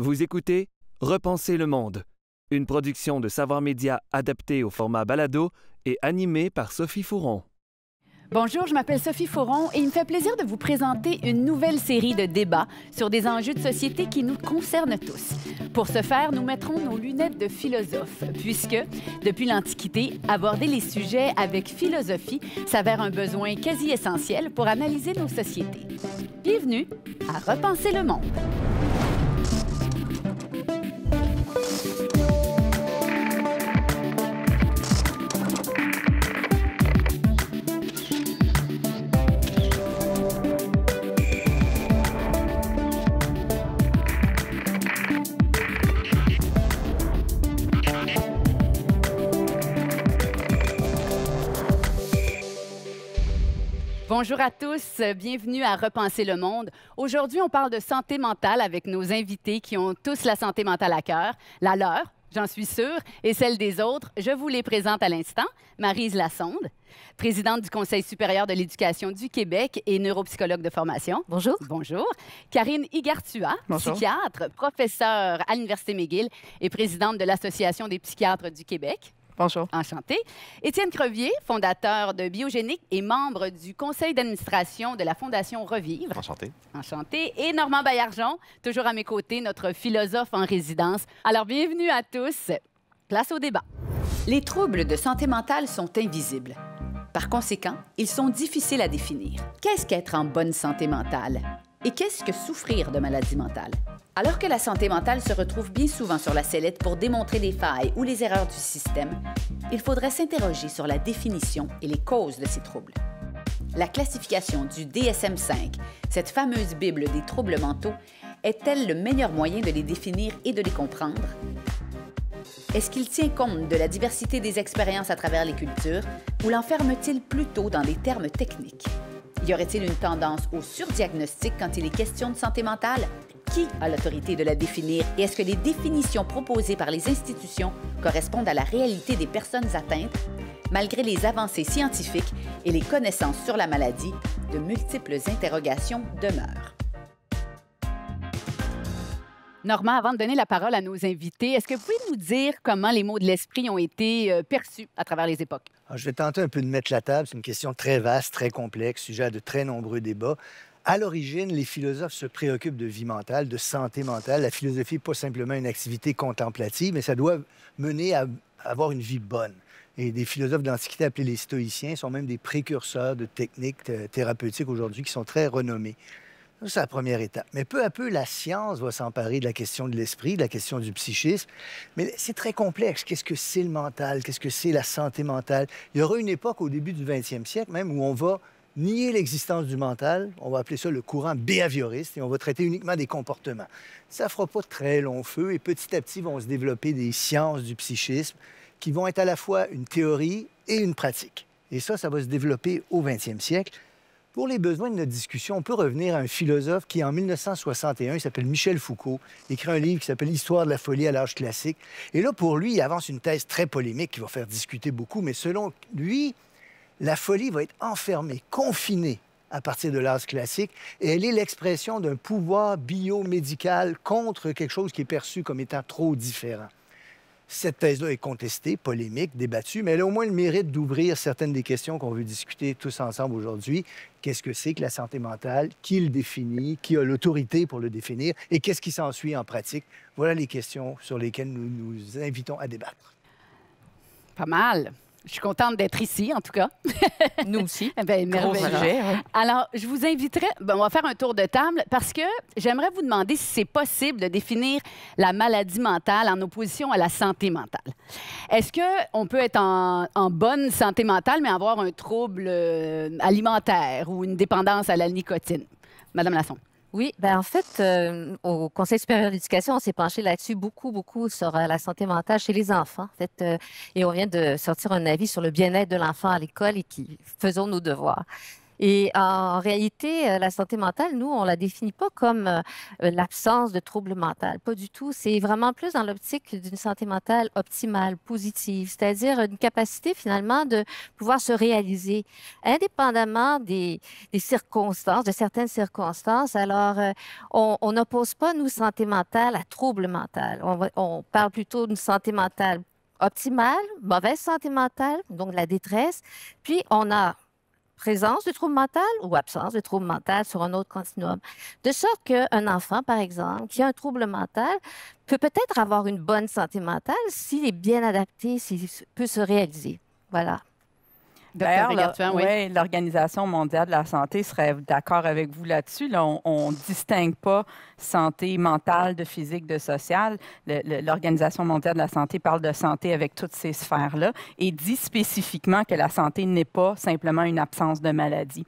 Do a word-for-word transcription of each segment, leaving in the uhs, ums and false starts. Vous écoutez Repenser le monde, une production de Savoir Média adaptée au format balado et animée par Sophie Fouron. Bonjour, je m'appelle Sophie Fouron et il me fait plaisir de vous présenter une nouvelle série de débats sur des enjeux de société qui nous concernent tous. Pour ce faire, nous mettrons nos lunettes de philosophe, puisque, depuis l'Antiquité, aborder les sujets avec philosophie s'avère un besoin quasi essentiel pour analyser nos sociétés. Bienvenue à Repenser le monde. Bonjour à tous, bienvenue à Repenser le monde. Aujourd'hui, on parle de santé mentale avec nos invités qui ont tous la santé mentale à cœur, la leur, j'en suis sûre, et celle des autres. Je vous les présente à l'instant. Maryse Lassonde, présidente du Conseil supérieur de l'éducation du Québec et neuropsychologue de formation. Bonjour. Bonjour. Karine Igartua, bonjour, psychiatre, professeure à l'Université McGill et présidente de l'Association des psychiatres du Québec. Bonjour. Enchantée. Étienne Crevier, fondateur de Biogénique et membre du conseil d'administration de la Fondation Revivre. Enchanté. Enchanté. Et Normand Baillargeon, toujours à mes côtés, notre philosophe en résidence. Alors, bienvenue à tous. Place au débat. Les troubles de santé mentale sont invisibles. Par conséquent, ils sont difficiles à définir. Qu'est-ce qu'être en bonne santé mentale? Et qu'est-ce que souffrir de maladie mentale? Alors que la santé mentale se retrouve bien souvent sur la sellette pour démontrer les failles ou les erreurs du système, il faudrait s'interroger sur la définition et les causes de ces troubles. La classification du D S M cinq, cette fameuse Bible des troubles mentaux, est-elle le meilleur moyen de les définir et de les comprendre? Est-ce qu'il tient compte de la diversité des expériences à travers les cultures ou l'enferme-t-il plutôt dans des termes techniques? Y aurait-il une tendance au surdiagnostic quand il est question de santé mentale? Qui a l'autorité de la définir et est-ce que les définitions proposées par les institutions correspondent à la réalité des personnes atteintes, malgré les avancées scientifiques et les connaissances sur la maladie, de multiples interrogations demeurent. Normand, avant de donner la parole à nos invités, est-ce que vous pouvez nous dire comment les mots de l'esprit ont été euh, perçus à travers les époques? Alors, je vais tenter un peu de mettre la table. C'est une question très vaste, très complexe, sujet à de très nombreux débats. À l'origine, les philosophes se préoccupent de vie mentale, de santé mentale. La philosophie n'est pas simplement une activité contemplative, mais ça doit mener à avoir une vie bonne. Et des philosophes de l'Antiquité appelés les stoïciens sont même des précurseurs de techniques thérapeutiques aujourd'hui qui sont très renommées. C'est la première étape. Mais peu à peu, la science va s'emparer de la question de l'esprit, de la question du psychisme. Mais c'est très complexe. Qu'est-ce que c'est le mental? Qu'est-ce que c'est la santé mentale? Il y aura une époque au début du vingtième siècle même où on va nier l'existence du mental, on va appeler ça le courant behavioriste, et on va traiter uniquement des comportements. Ça ne fera pas très long feu, et petit à petit vont se développer des sciences du psychisme qui vont être à la fois une théorie et une pratique. Et ça, ça va se développer au vingtième siècle. Pour les besoins de notre discussion, on peut revenir à un philosophe qui, en mille neuf cent soixante et un, il s'appelle Michel Foucault, écrit un livre qui s'appelle « Histoire de la folie à l'âge classique ». Et là, pour lui, il avance une thèse très polémique qui va faire discuter beaucoup, mais selon lui, la folie va être enfermée, confinée à partir de l'âge classique, et elle est l'expression d'un pouvoir biomédical contre quelque chose qui est perçu comme étant trop différent. Cette thèse-là est contestée, polémique, débattue, mais elle a au moins le mérite d'ouvrir certaines des questions qu'on veut discuter tous ensemble aujourd'hui. Qu'est-ce que c'est que la santé mentale? Qui le définit? Qui a l'autorité pour le définir? Et qu'est-ce qui s'ensuit en pratique? Voilà les questions sur lesquelles nous nous invitons à débattre. Pas mal. Je suis contente d'être ici, en tout cas. Nous aussi. Bien, gros sujet, hein? Alors, je vous inviterai... Bien, on va faire un tour de table parce que j'aimerais vous demander si c'est possible de définir la maladie mentale en opposition à la santé mentale. Est-ce qu'on peut être en, en bonne santé mentale, mais avoir un trouble alimentaire ou une dépendance à la nicotine? Madame Lassonde. Oui, bien en fait, euh, au Conseil supérieur de l'éducation, on s'est penché là-dessus beaucoup, beaucoup sur euh, la santé mentale chez les enfants. En fait, euh, et on vient de sortir un avis sur le bien-être de l'enfant à l'école et qui faisons nos devoirs. Et en réalité, la santé mentale, nous, on ne la définit pas comme l'absence de troubles mentaux. Pas du tout. C'est vraiment plus dans l'optique d'une santé mentale optimale, positive, c'est-à-dire une capacité finalement de pouvoir se réaliser indépendamment des, des circonstances, de certaines circonstances. Alors, on n'oppose pas, nous, santé mentale à trouble mental. On, va, on parle plutôt d'une santé mentale optimale, mauvaise santé mentale, donc la détresse. Puis, on a présence de trouble mental ou absence de trouble mental sur un autre continuum. De sorte qu'un enfant, par exemple, qui a un trouble mental, peut peut-être avoir une bonne santé mentale s'il est bien adapté, s'il peut se réaliser. Voilà. D'ailleurs, l'Organisation oui. ouais, mondiale de la santé serait d'accord avec vous là-dessus. Là, on ne distingue pas santé mentale de physique, de sociale. L'Organisation mondiale de la santé parle de santé avec toutes ces sphères-là et dit spécifiquement que la santé n'est pas simplement une absence de maladie.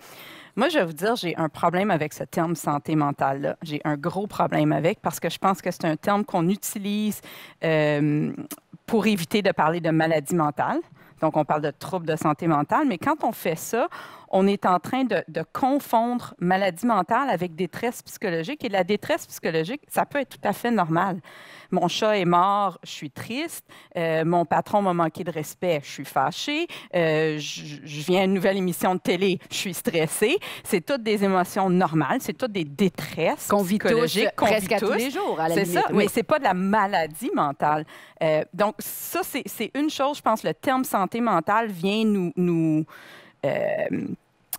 Moi, je vais vous dire, j'ai un problème avec ce terme santé mentale-là. J'ai un gros problème avec parce que je pense que c'est un terme qu'on utilise euh, pour éviter de parler de maladie mentale. Donc, on parle de troubles de santé mentale, mais quand on fait ça, on est en train de, de confondre maladie mentale avec détresse psychologique. Et la détresse psychologique, ça peut être tout à fait normal. Mon chat est mort, je suis triste. Euh, mon patron m'a manqué de respect, je suis fâchée. Euh, je, je viens à une nouvelle émission de télé, je suis stressée. C'est toutes des émotions normales, c'est toutes des détresses qu'on vit psychologiques qu'on vit tous. Tous les jours, à la limite. C'est ça, oui. Mais c'est pas de la maladie mentale. Euh, donc, ça, c'est une chose, je pense, le terme santé mentale vient nous... nous Euh,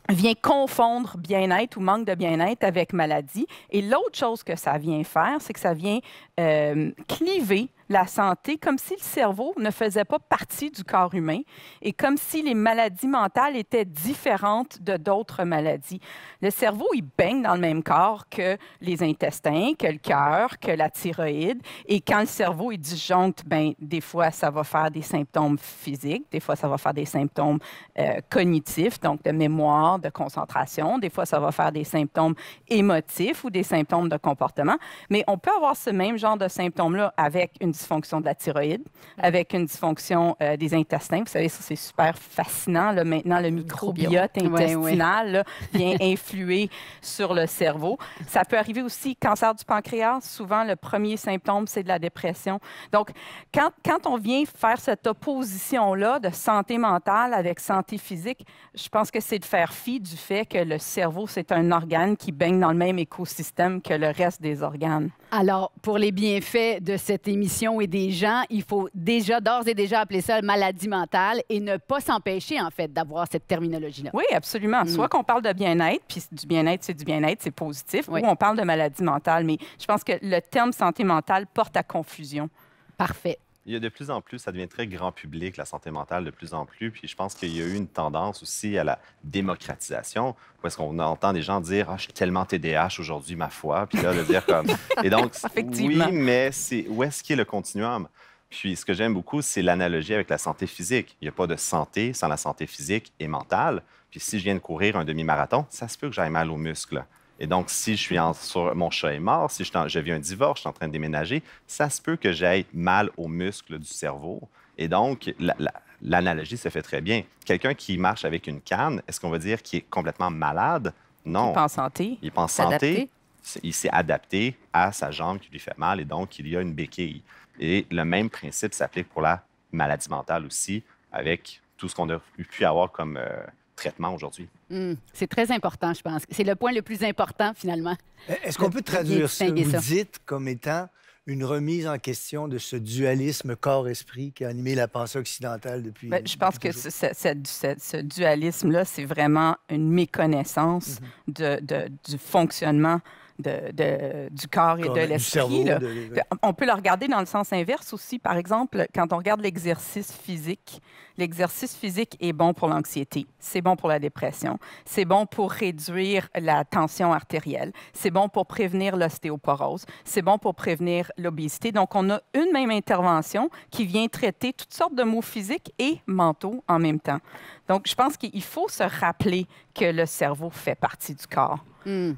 vient confondre bien-être ou manque de bien-être avec maladie. Et l'autre chose que ça vient faire, c'est que ça vient euh, cliver la santé comme si le cerveau ne faisait pas partie du corps humain et comme si les maladies mentales étaient différentes de d'autres maladies. Le cerveau, il baigne dans le même corps que les intestins, que le cœur, que la thyroïde. Et quand le cerveau est disjoncte, bien, des fois, ça va faire des symptômes physiques, des fois, ça va faire des symptômes euh, cognitifs, donc de mémoire, de concentration. Des fois, ça va faire des symptômes émotifs ou des symptômes de comportement. Mais on peut avoir ce même genre de symptômes-là avec une dysfonction de la thyroïde, avec une dysfonction euh, des intestins. Vous savez, ça, c'est super fascinant. Là, maintenant, le microbiote intestinal ouais, ouais. Là, vient influer sur le cerveau. Ça peut arriver aussi, cancer du pancréas. Souvent, le premier symptôme, c'est de la dépression. Donc, quand, quand on vient faire cette opposition-là de santé mentale avec santé physique, je pense que c'est de faire fi du fait que le cerveau, c'est un organe qui baigne dans le même écosystème que le reste des organes. Alors, pour les bienfaits de cette émission et des gens, il faut déjà, d'ores et déjà, appeler ça maladie mentale et ne pas s'empêcher, en fait, d'avoir cette terminologie-là. Oui, absolument. Soit mm. qu'on parle de bien-être, puis du bien-être, c'est du bien-être, c'est positif, oui. ou on parle de maladie mentale. Mais je pense que le terme santé mentale porte à confusion. Parfait. Il y a de plus en plus, ça devient très grand public, la santé mentale, de plus en plus. Puis je pense qu'il y a eu une tendance aussi à la démocratisation, où est-ce qu'on entend des gens dire « Ah, je suis tellement T D A H aujourd'hui, ma foi. » Puis là, de dire comme... Et donc, oui, mais c'est... où est-ce qu'est le continuum? Puis ce que j'aime beaucoup, c'est l'analogie avec la santé physique. Il n'y a pas de santé sans la santé physique et mentale. Puis si je viens de courir un demi-marathon, ça se peut que j'aille mal aux muscles. Et donc, si je suis en, sur, mon chat est mort, si je, je vis un divorce, je suis en train de déménager, ça se peut que j'aille mal aux muscles du cerveau. Et donc, la, la, l'analogie se fait très bien. Quelqu'un qui marche avec une canne, est-ce qu'on va dire qu'il est complètement malade? Non. Il pense santé. Il pense santé. Il s'est adapté à sa jambe qui lui fait mal et donc il y a une béquille. Et le même principe s'applique pour la maladie mentale aussi, avec tout ce qu'on a pu avoir comme... Euh, traitement aujourd'hui. Mmh. C'est très important, je pense. C'est le point le plus important, finalement. Est-ce qu'on peut traduire ce que vous dites comme étant une remise en question de ce dualisme corps-esprit qui a animé la pensée occidentale depuis... Bien, je pense que ce, ce, ce, ce dualisme-là, c'est vraiment une méconnaissance mmh. de, de, du fonctionnement De, de, du corps et Comme de l'esprit. De... On peut le regarder dans le sens inverse aussi. Par exemple, quand on regarde l'exercice physique, l'exercice physique est bon pour l'anxiété, c'est bon pour la dépression, c'est bon pour réduire la tension artérielle, c'est bon pour prévenir l'ostéoporose, c'est bon pour prévenir l'obésité. Donc, on a une même intervention qui vient traiter toutes sortes de maux physiques et mentaux en même temps. Donc, je pense qu'il faut se rappeler que le cerveau fait partie du corps. Mm.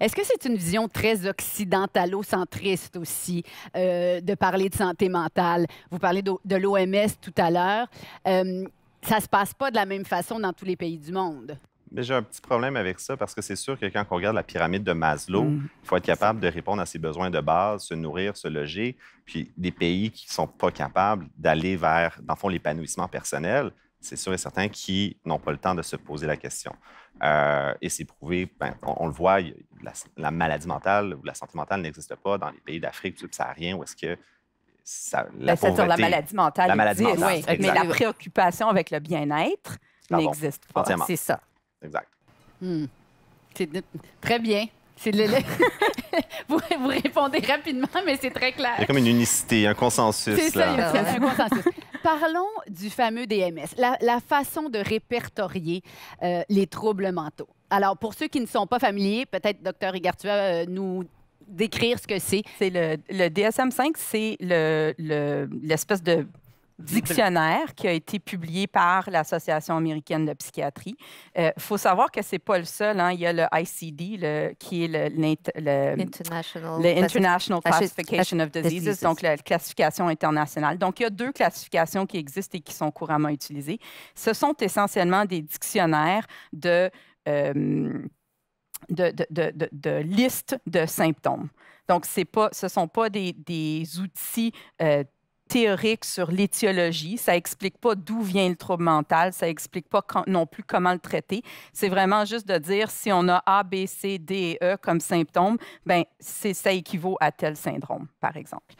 Est-ce que c'est une vision très occidentalo-centriste aussi euh, de parler de santé mentale? Vous parlez de, de l'O M S tout à l'heure. Euh, ça ne se passe pas de la même façon dans tous les pays du monde. Mais j'ai un petit problème avec ça parce que c'est sûr que quand on regarde la pyramide de Maslow, il mmh. faut être capable de répondre à ses besoins de base, se nourrir, se loger. Puis les pays qui ne sont pas capables d'aller vers, dans le fond, l'épanouissement personnel, c'est sûr et certain qui n'ont pas le temps de se poser la question. Euh, et c'est prouvé, ben, on, on le voit, la, la maladie mentale ou la santé mentale n'existe pas dans les pays d'Afrique subsaharienne où est-ce que ça, la ben, pauvreté, sur la maladie mentale, la maladie mentale oui, mais la préoccupation avec le bien-être n'existe pas. C'est ça. Exact. Hmm. C'est de... Très bien. C'est de... vous, vous répondez rapidement, mais c'est très clair. Il y a comme une unicité, un consensus. C'est ça, il y a un consensus. Parlons du fameux D M S, la, la façon de répertorier euh, les troubles mentaux. Alors, pour ceux qui ne sont pas familiers, peut-être, docteur Igartua, euh, nous décrire ce que c'est. C'est le, le D S M cinq, c'est le, le, l'espèce de... dictionnaire qui a été publié par l'Association américaine de psychiatrie. Il euh, faut savoir que c'est pas le seul. Hein. Il y a le I C D, le, qui est le, le, International, le International Classification of Diseases, donc la classification internationale. Donc, il y a deux classifications qui existent et qui sont couramment utilisées. Ce sont essentiellement des dictionnaires de, euh, de, de, de, de, de listes de symptômes. Donc, c'est pas, ce ne sont pas des, des outils euh, théorique sur l'étiologie. Ça n'explique pas d'où vient le trouble mental. Ça n'explique pas quand, non plus comment le traiter. C'est vraiment juste de dire si on a A, B, C, D et E comme symptômes, bien, ça équivaut à tel syndrome, par exemple.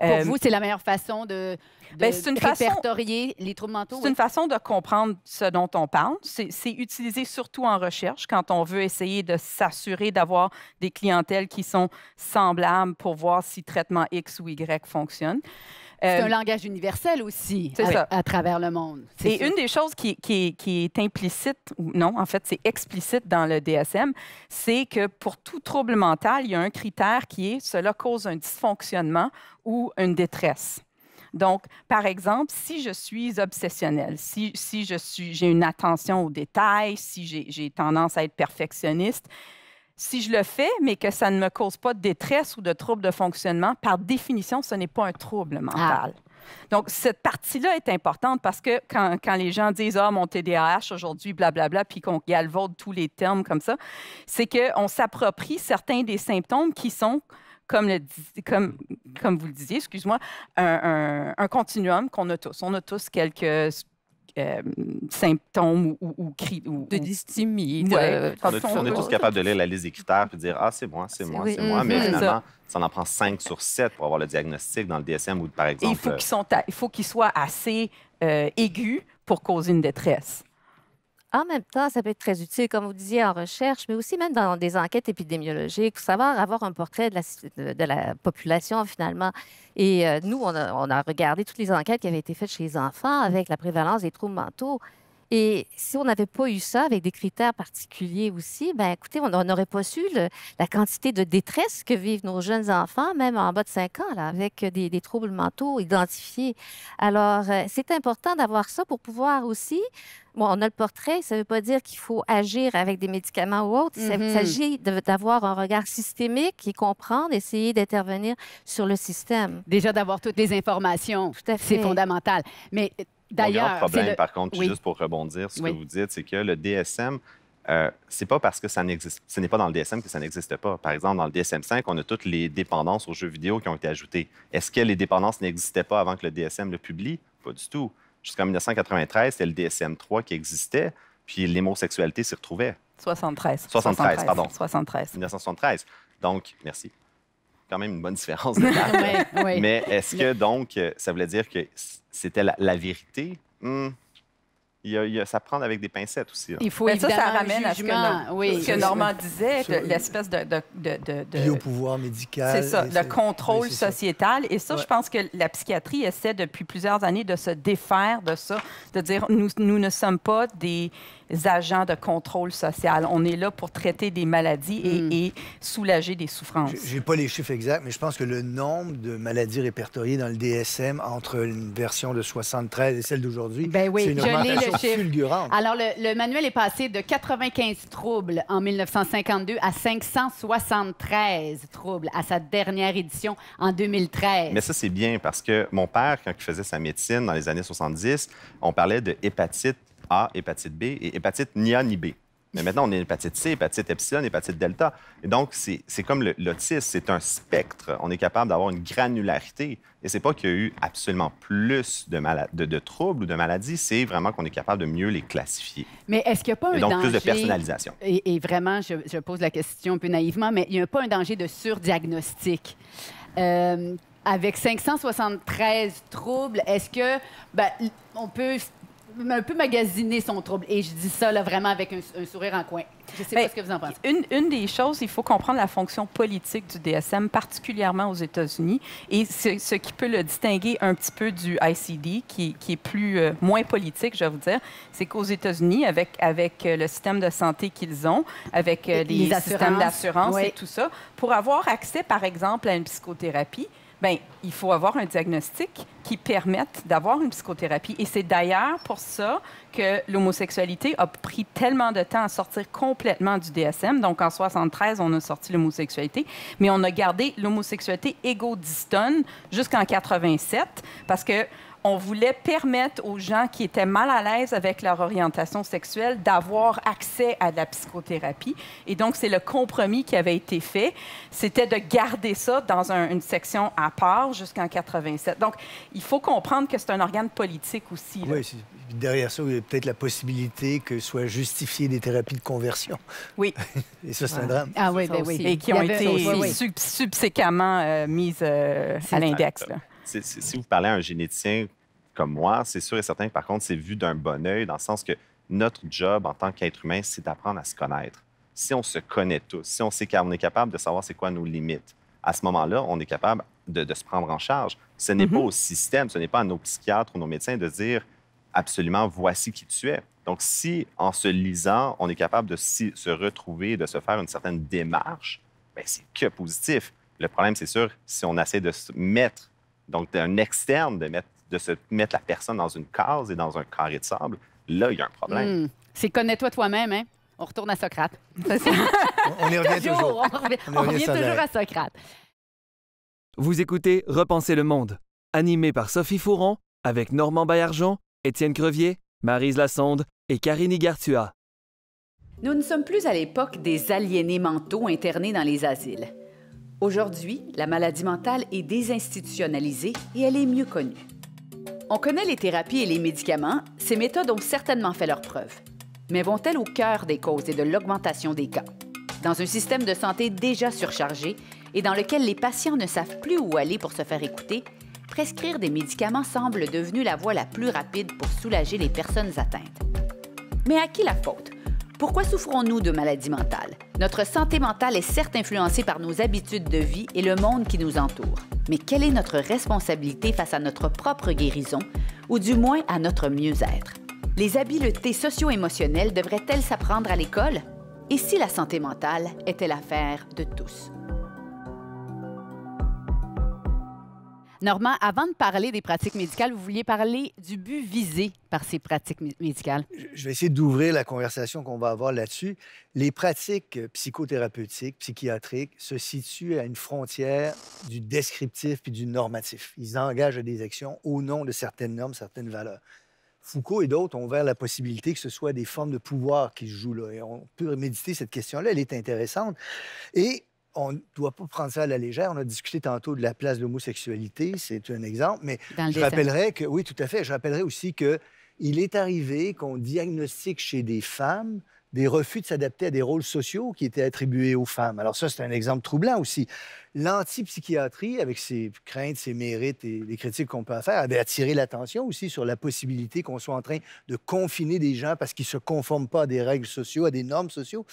Pour euh, vous, c'est la meilleure façon de, de bien, une répertorier façon, les troubles mentaux? C'est oui? une façon de comprendre ce dont on parle. C'est utilisé surtout en recherche quand on veut essayer de s'assurer d'avoir des clientèles qui sont semblables pour voir si traitement X ou Y fonctionne. C'est euh, un langage universel aussi à, à travers le monde. Et une des choses qui, qui, qui est implicite, ou non, en fait, c'est explicite dans le D S M, c'est que pour tout trouble mental, il y a un critère qui est cela cause un dysfonctionnement ou une détresse. Donc, par exemple, si je suis obsessionnelle, si, si je suis, j'ai une attention aux détails, si j'ai tendance à être perfectionniste, si je le fais, mais que ça ne me cause pas de détresse ou de trouble de fonctionnement, par définition, ce n'est pas un trouble mental. Ah. Donc, cette partie-là est importante parce que quand, quand les gens disent « Ah, mon T D A H aujourd'hui, blablabla », puis qu'on galvaude tous les termes comme ça, c'est qu'on s'approprie certains des symptômes qui sont, comme, le, comme, comme vous le disiez, excuse-moi, un, un, un continuum qu'on a tous. On a tous quelques... Euh, symptômes ou, ou, ou, ou... de dysthymie. Ouais. On, on est tous capables de lire la liste des critères et de dire « Ah, c'est moi, c'est moi, oui, c'est moi. Mm » -hmm. Mais finalement, ça. ça en prend cinq sur sept pour avoir le diagnostic dans le D S M ou, par exemple... Et il faut qu'ils sont à, il faut qu'ils soient assez euh, aigus pour causer une détresse. En même temps, ça peut être très utile, comme vous disiez, en recherche, mais aussi même dans des enquêtes épidémiologiques, pour savoir avoir un portrait de la, de la population, finalement. Et euh, nous, on a, on a regardé toutes les enquêtes qui avaient été faites chez les enfants avec la prévalence des troubles mentaux. Et si on n'avait pas eu ça, avec des critères particuliers aussi, bien, écoutez, on n'aurait pas su le, la quantité de détresse que vivent nos jeunes enfants, même en bas de cinq ans, là, avec des, des troubles mentaux identifiés. Alors, c'est important d'avoir ça pour pouvoir aussi... Bon, on a le portrait, ça ne veut pas dire qu'il faut agir avec des médicaments ou autre. Mm-hmm. Il s'agit d'avoir un regard systémique et comprendre, essayer d'intervenir sur le système. Déjà, d'avoir toutes les informations, c'est fondamental. Mais... Mon grand problème, le... par contre, oui. juste pour rebondir, ce oui. que vous dites, c'est que le D S M, euh, c'est pas parce que ça n'existe, ce n'est pas dans le D S M que ça n'existe pas. Par exemple, dans le D S M cinq, on a toutes les dépendances aux jeux vidéo qui ont été ajoutées. Est-ce que les dépendances n'existaient pas avant que le D S M le publie? Pas du tout. Jusqu'en mille neuf cent quatre-vingt-treize, c'était le D S M trois qui existait, puis l'homosexualité s'y retrouvait. soixante-treize. soixante-treize, soixante-treize pardon. soixante-treize. mille neuf cent soixante-treize. Donc, merci. Quand même une bonne différence. De oui, oui. Mais est-ce que, donc, ça voulait dire que c'était la, la vérité? Hmm. Il y a, il y a, ça prend avec des pincettes aussi. Là. Il faut évidemment ça, ça ramène à ce que, oui. ce que Normand disait, l'espèce de... de, de, de biopouvoir médical. C'est ça, le contrôle oui, sociétal. Ça. Et ça, ouais. je pense que la psychiatrie essaie depuis plusieurs années de se défaire de ça, de dire nous, nous ne sommes pas des agents de contrôle social. On est là pour traiter des maladies et, mm. et soulager des souffrances. Je n'ai pas les chiffres exacts, mais je pense que le nombre de maladies répertoriées dans le D S M entre une version de soixante-treize et celle d'aujourd'hui, ben oui, c'est une augmentation fulgurante. Alors, le, le manuel est passé de quatre-vingt-quinze troubles en mille neuf cent cinquante-deux à cinq cent soixante-treize troubles à sa dernière édition en deux mille treize. Mais ça, c'est bien parce que mon père, quand il faisait sa médecine dans les années soixante-dix, on parlait de hépatite A, hépatite B et hépatite ni A ni B. Mais maintenant, on a hépatite C, hépatite epsilon, hépatite delta. Et donc, c'est comme l'autisme, c'est un spectre. On est capable d'avoir une granularité. Et c'est pas qu'il y a eu absolument plus de, de, de troubles ou de maladies, c'est vraiment qu'on est capable de mieux les classifier. Mais est-ce qu'il n'y a pas et un donc, danger... donc, plus de personnalisation. Et, et vraiment, je, je pose la question un peu naïvement, mais il n'y a pas un danger de surdiagnostic. Euh, avec cinq cent soixante-treize troubles, est-ce que... Ben, on peut... un peu magasiner son trouble. Et je dis ça là, vraiment avec un, un sourire en coin. Je sais Bien, pas ce que vous en pensez. Une, une des choses, il faut comprendre la fonction politique du D S M, particulièrement aux États-Unis, et ce, ce qui peut le distinguer un petit peu du I C D, qui, qui est plus, euh, moins politique, je vais vous dire, c'est qu'aux États-Unis, avec, avec le système de santé qu'ils ont, avec euh, les, les systèmes d'assurance oui. et tout ça, pour avoir accès, par exemple, à une psychothérapie, bien, il faut avoir un diagnostic qui permette d'avoir une psychothérapie. Et c'est d'ailleurs pour ça que l'homosexualité a pris tellement de temps à sortir complètement du D S M. Donc, en soixante-treize, on a sorti l'homosexualité, mais on a gardé l'homosexualité égodistone jusqu'en quatre-vingt-sept parce que on voulait permettre aux gens qui étaient mal à l'aise avec leur orientation sexuelle d'avoir accès à de la psychothérapie. Et donc, c'est le compromis qui avait été fait. C'était de garder ça dans un, une section à part jusqu'en quatre-vingt-sept. Donc, il faut comprendre que c'est un organe politique aussi. Là. Oui, derrière ça, il y a peut-être la possibilité que soient justifiées des thérapies de conversion. Oui. Et ça, c'est un drame. Ah oui, bien oui. Et qui ont été aussi, sub subséquemment euh, mises euh, à l'index. Si vous parlez à un généticien comme moi, c'est sûr et certain que, par contre, c'est vu d'un bon œil, dans le sens que notre job en tant qu'être humain, c'est d'apprendre à se connaître. Si on se connaît tous, si on sait qu'on est capable de savoir c'est quoi nos limites, à ce moment-là, on est capable de, de se prendre en charge. Ce n'est mm-hmm. pas au système, ce n'est pas à nos psychiatres ou nos médecins de dire absolument voici qui tu es. Donc, si en se lisant, on est capable de si, se retrouver, de se faire une certaine démarche, bien, c'est que positif. Le problème, c'est sûr, si on essaie de se mettre donc, d'un externe, de, mettre, de se mettre la personne dans une case et dans un carré de sable, là, il y a un problème. Mmh. C'est connais-toi toi-même, hein? On retourne à Socrate. on y revient toujours. toujours. On revient, on revient, on revient toujours à Socrate. Vous écoutez Repenser le monde, animé par Sophie Fouron, avec Normand Baillargeon, Étienne Crevier, Maryse Lassonde et Karine Igartua. Nous ne sommes plus à l'époque des aliénés mentaux internés dans les asiles. Aujourd'hui, la maladie mentale est désinstitutionnalisée et elle est mieux connue. On connaît les thérapies et les médicaments, ces méthodes ont certainement fait leurs preuves. Mais vont-elles au cœur des causes et de l'augmentation des cas? Dans un système de santé déjà surchargé et dans lequel les patients ne savent plus où aller pour se faire écouter, prescrire des médicaments semble devenue la voie la plus rapide pour soulager les personnes atteintes. Mais à qui la faute? Pourquoi souffrons-nous de maladies mentales? Notre santé mentale est certes influencée par nos habitudes de vie et le monde qui nous entoure. Mais quelle est notre responsabilité face à notre propre guérison, ou du moins à notre mieux-être? Les habiletés socio-émotionnelles devraient-elles s'apprendre à l'école? Et si la santé mentale était l'affaire de tous? Normand, avant de parler des pratiques médicales, vous vouliez parler du but visé par ces pratiques médicales. Je vais essayer d'ouvrir la conversation qu'on va avoir là-dessus. Les pratiques psychothérapeutiques, psychiatriques, se situent à une frontière du descriptif puis du normatif. Ils engagent des actions au nom de certaines normes, certaines valeurs. Foucault et d'autres ont ouvert la possibilité que ce soit des formes de pouvoir qui se jouent là. Et on peut méditer cette question-là, elle est intéressante. Et on ne doit pas prendre ça à la légère. On a discuté tantôt de la place de l'homosexualité, c'est un exemple, mais je rappellerai que, oui, tout à fait, je rappellerai aussi qu'il est arrivé qu'on diagnostique chez des femmes des refus de s'adapter à des rôles sociaux qui étaient attribués aux femmes. Alors ça, c'est un exemple troublant aussi. L'antipsychiatrie, avec ses craintes, ses mérites et les critiques qu'on peut en faire, avait attiré l'attention aussi sur la possibilité qu'on soit en train de confiner des gens parce qu'ils ne se conforment pas à des règles sociaux, à des normes sociaux.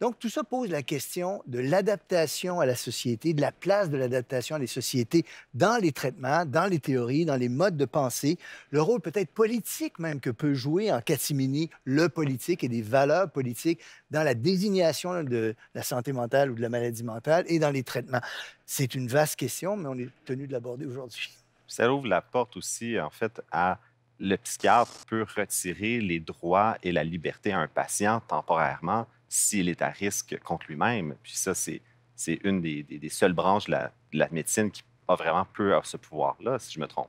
Donc, tout ça pose la question de l'adaptation à la société, de la place de l'adaptation à les sociétés dans les traitements, dans les théories, dans les modes de pensée, le rôle peut-être politique même que peut jouer en catimini le politique et des valeurs politiques dans la désignation de la santé mentale ou de la maladie mentale et dans les traitements. C'est une vaste question, mais on est tenu de l'aborder aujourd'hui. Ça ouvre la porte aussi, en fait, à le psychiatre peut retirer les droits et la liberté à un patient temporairement s'il est à risque contre lui-même. Puis ça, c'est une des, des, des seules branches de la, de la médecine qui a vraiment peu à ce pouvoir-là, si je me trompe.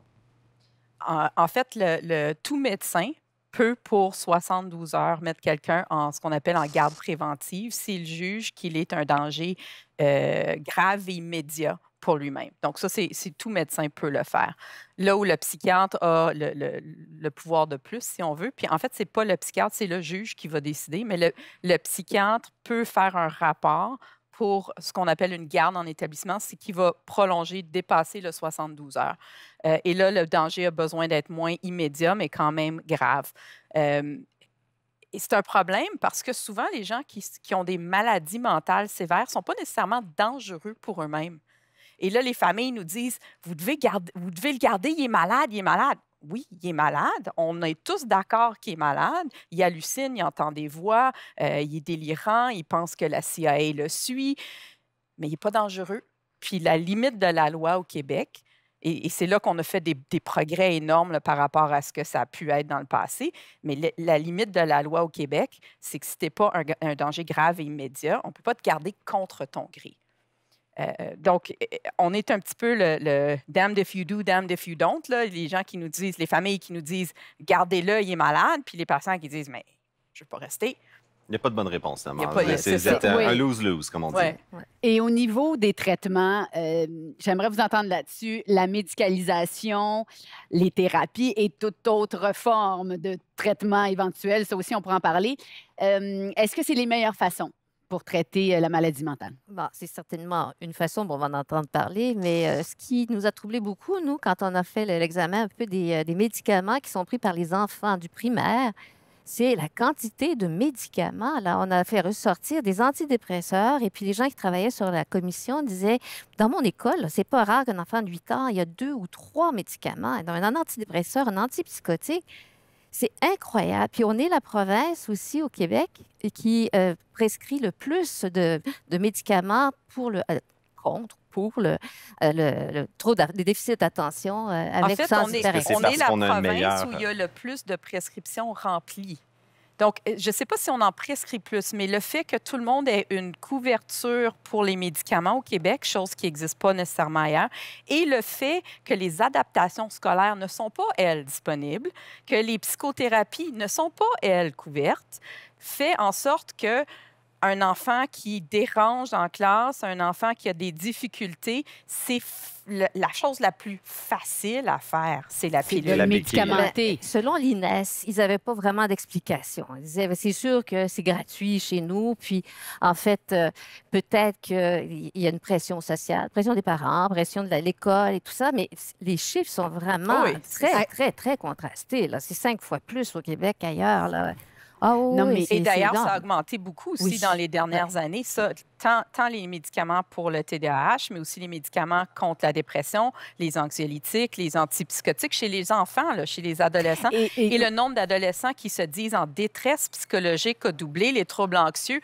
En, en fait, le, le tout médecin peut, pour soixante-douze heures, mettre quelqu'un en ce qu'on appelle en garde préventive s'il juge qu'il est un danger euh, grave et immédiat pour lui-même. Donc ça, c'est tout médecin peut le faire. Là où le psychiatre a le, le, le pouvoir de plus, si on veut, puis en fait, c'est pas le psychiatre, c'est le juge qui va décider, mais le, le psychiatre peut faire un rapport pour ce qu'on appelle une garde en établissement, c'est qui va prolonger, dépasser le soixante-douze heures. Euh, et là, le danger a besoin d'être moins immédiat, mais quand même grave. Euh, et c'est un problème parce que souvent, les gens qui, qui ont des maladies mentales sévères ne sont pas nécessairement dangereux pour eux-mêmes. Et là, les familles nous disent, vous devez, garder, vous devez le garder, il est malade, il est malade. Oui, il est malade. On est tous d'accord qu'il est malade. Il hallucine, il entend des voix, euh, il est délirant, il pense que la C I A le suit, mais il n'est pas dangereux. Puis la limite de la loi au Québec, et, et c'est là qu'on a fait des, des progrès énormes là, par rapport à ce que ça a pu être dans le passé, mais le, la limite de la loi au Québec, c'est que si tu n'es pas un, un danger grave et immédiat, on ne peut pas te garder contre ton gré. Euh, donc, on est un petit peu le, le « damned if you do, damned if you don't », là, les gens qui nous disent, les familles qui nous disent « gardez-le, il est malade », puis les patients qui disent « mais je ne veux pas rester ». Il n'y a pas de bonne réponse, là. C'est un, oui. un lose-lose, comme on ouais. dit. Ouais. Et au niveau des traitements, euh, j'aimerais vous entendre là-dessus, la médicalisation, les thérapies et toute autre forme de traitement éventuel, ça aussi, on pourra en parler. Euh, Est-ce que c'est les meilleures façons pour traiter la maladie mentale? Bon, c'est certainement une façon, bon, on va en entendre parler, mais euh, ce qui nous a troublé beaucoup, nous, quand on a fait l'examen un peu des, des médicaments qui sont pris par les enfants du primaire, c'est la quantité de médicaments. Là, on a fait ressortir des antidépresseurs et puis les gens qui travaillaient sur la commission disaient, dans mon école, c'est pas rare qu'un enfant de huit ans, il y a deux ou trois médicaments. Donc, un antidépresseur, un antipsychotique. C'est incroyable. Puis on est la province aussi au Québec qui euh, prescrit le plus de, de médicaments pour le, euh, contre, pour le, euh, le, le trop des déficits d'attention euh, avec en fait, sans on est, on est la on province meilleur... où il y a le plus de prescriptions remplies. Donc, je ne sais pas si on en prescrit plus, mais le fait que tout le monde ait une couverture pour les médicaments au Québec, chose qui n'existe pas nécessairement ailleurs, et le fait que les adaptations scolaires ne sont pas, elles, disponibles, que les psychothérapies ne sont pas, elles, couvertes, fait en sorte que un enfant qui dérange en classe, un enfant qui a des difficultés, c'est la chose la plus facile à faire, c'est la pilule médicamentée. Selon l'I N E S, ils n'avaient pas vraiment d'explication. Ils disaient, c'est sûr que c'est gratuit chez nous, puis en fait, euh, peut-être qu'il y a une pression sociale, pression des parents, pression de l'école et tout ça, mais les chiffres sont vraiment oui, très, très, très contrastés. C'est cinq fois plus au Québec qu'ailleurs, là. Ah oui, non, mais et d'ailleurs, ça a augmenté beaucoup aussi oui. dans les dernières ouais. années. Ça, tant, tant les médicaments pour le T D A H, mais aussi les médicaments contre la dépression, les anxiolytiques, les antipsychotiques chez les enfants, là, chez les adolescents. Et, et, et le nombre d'adolescents qui se disent en détresse psychologique a doublé, les troubles anxieux.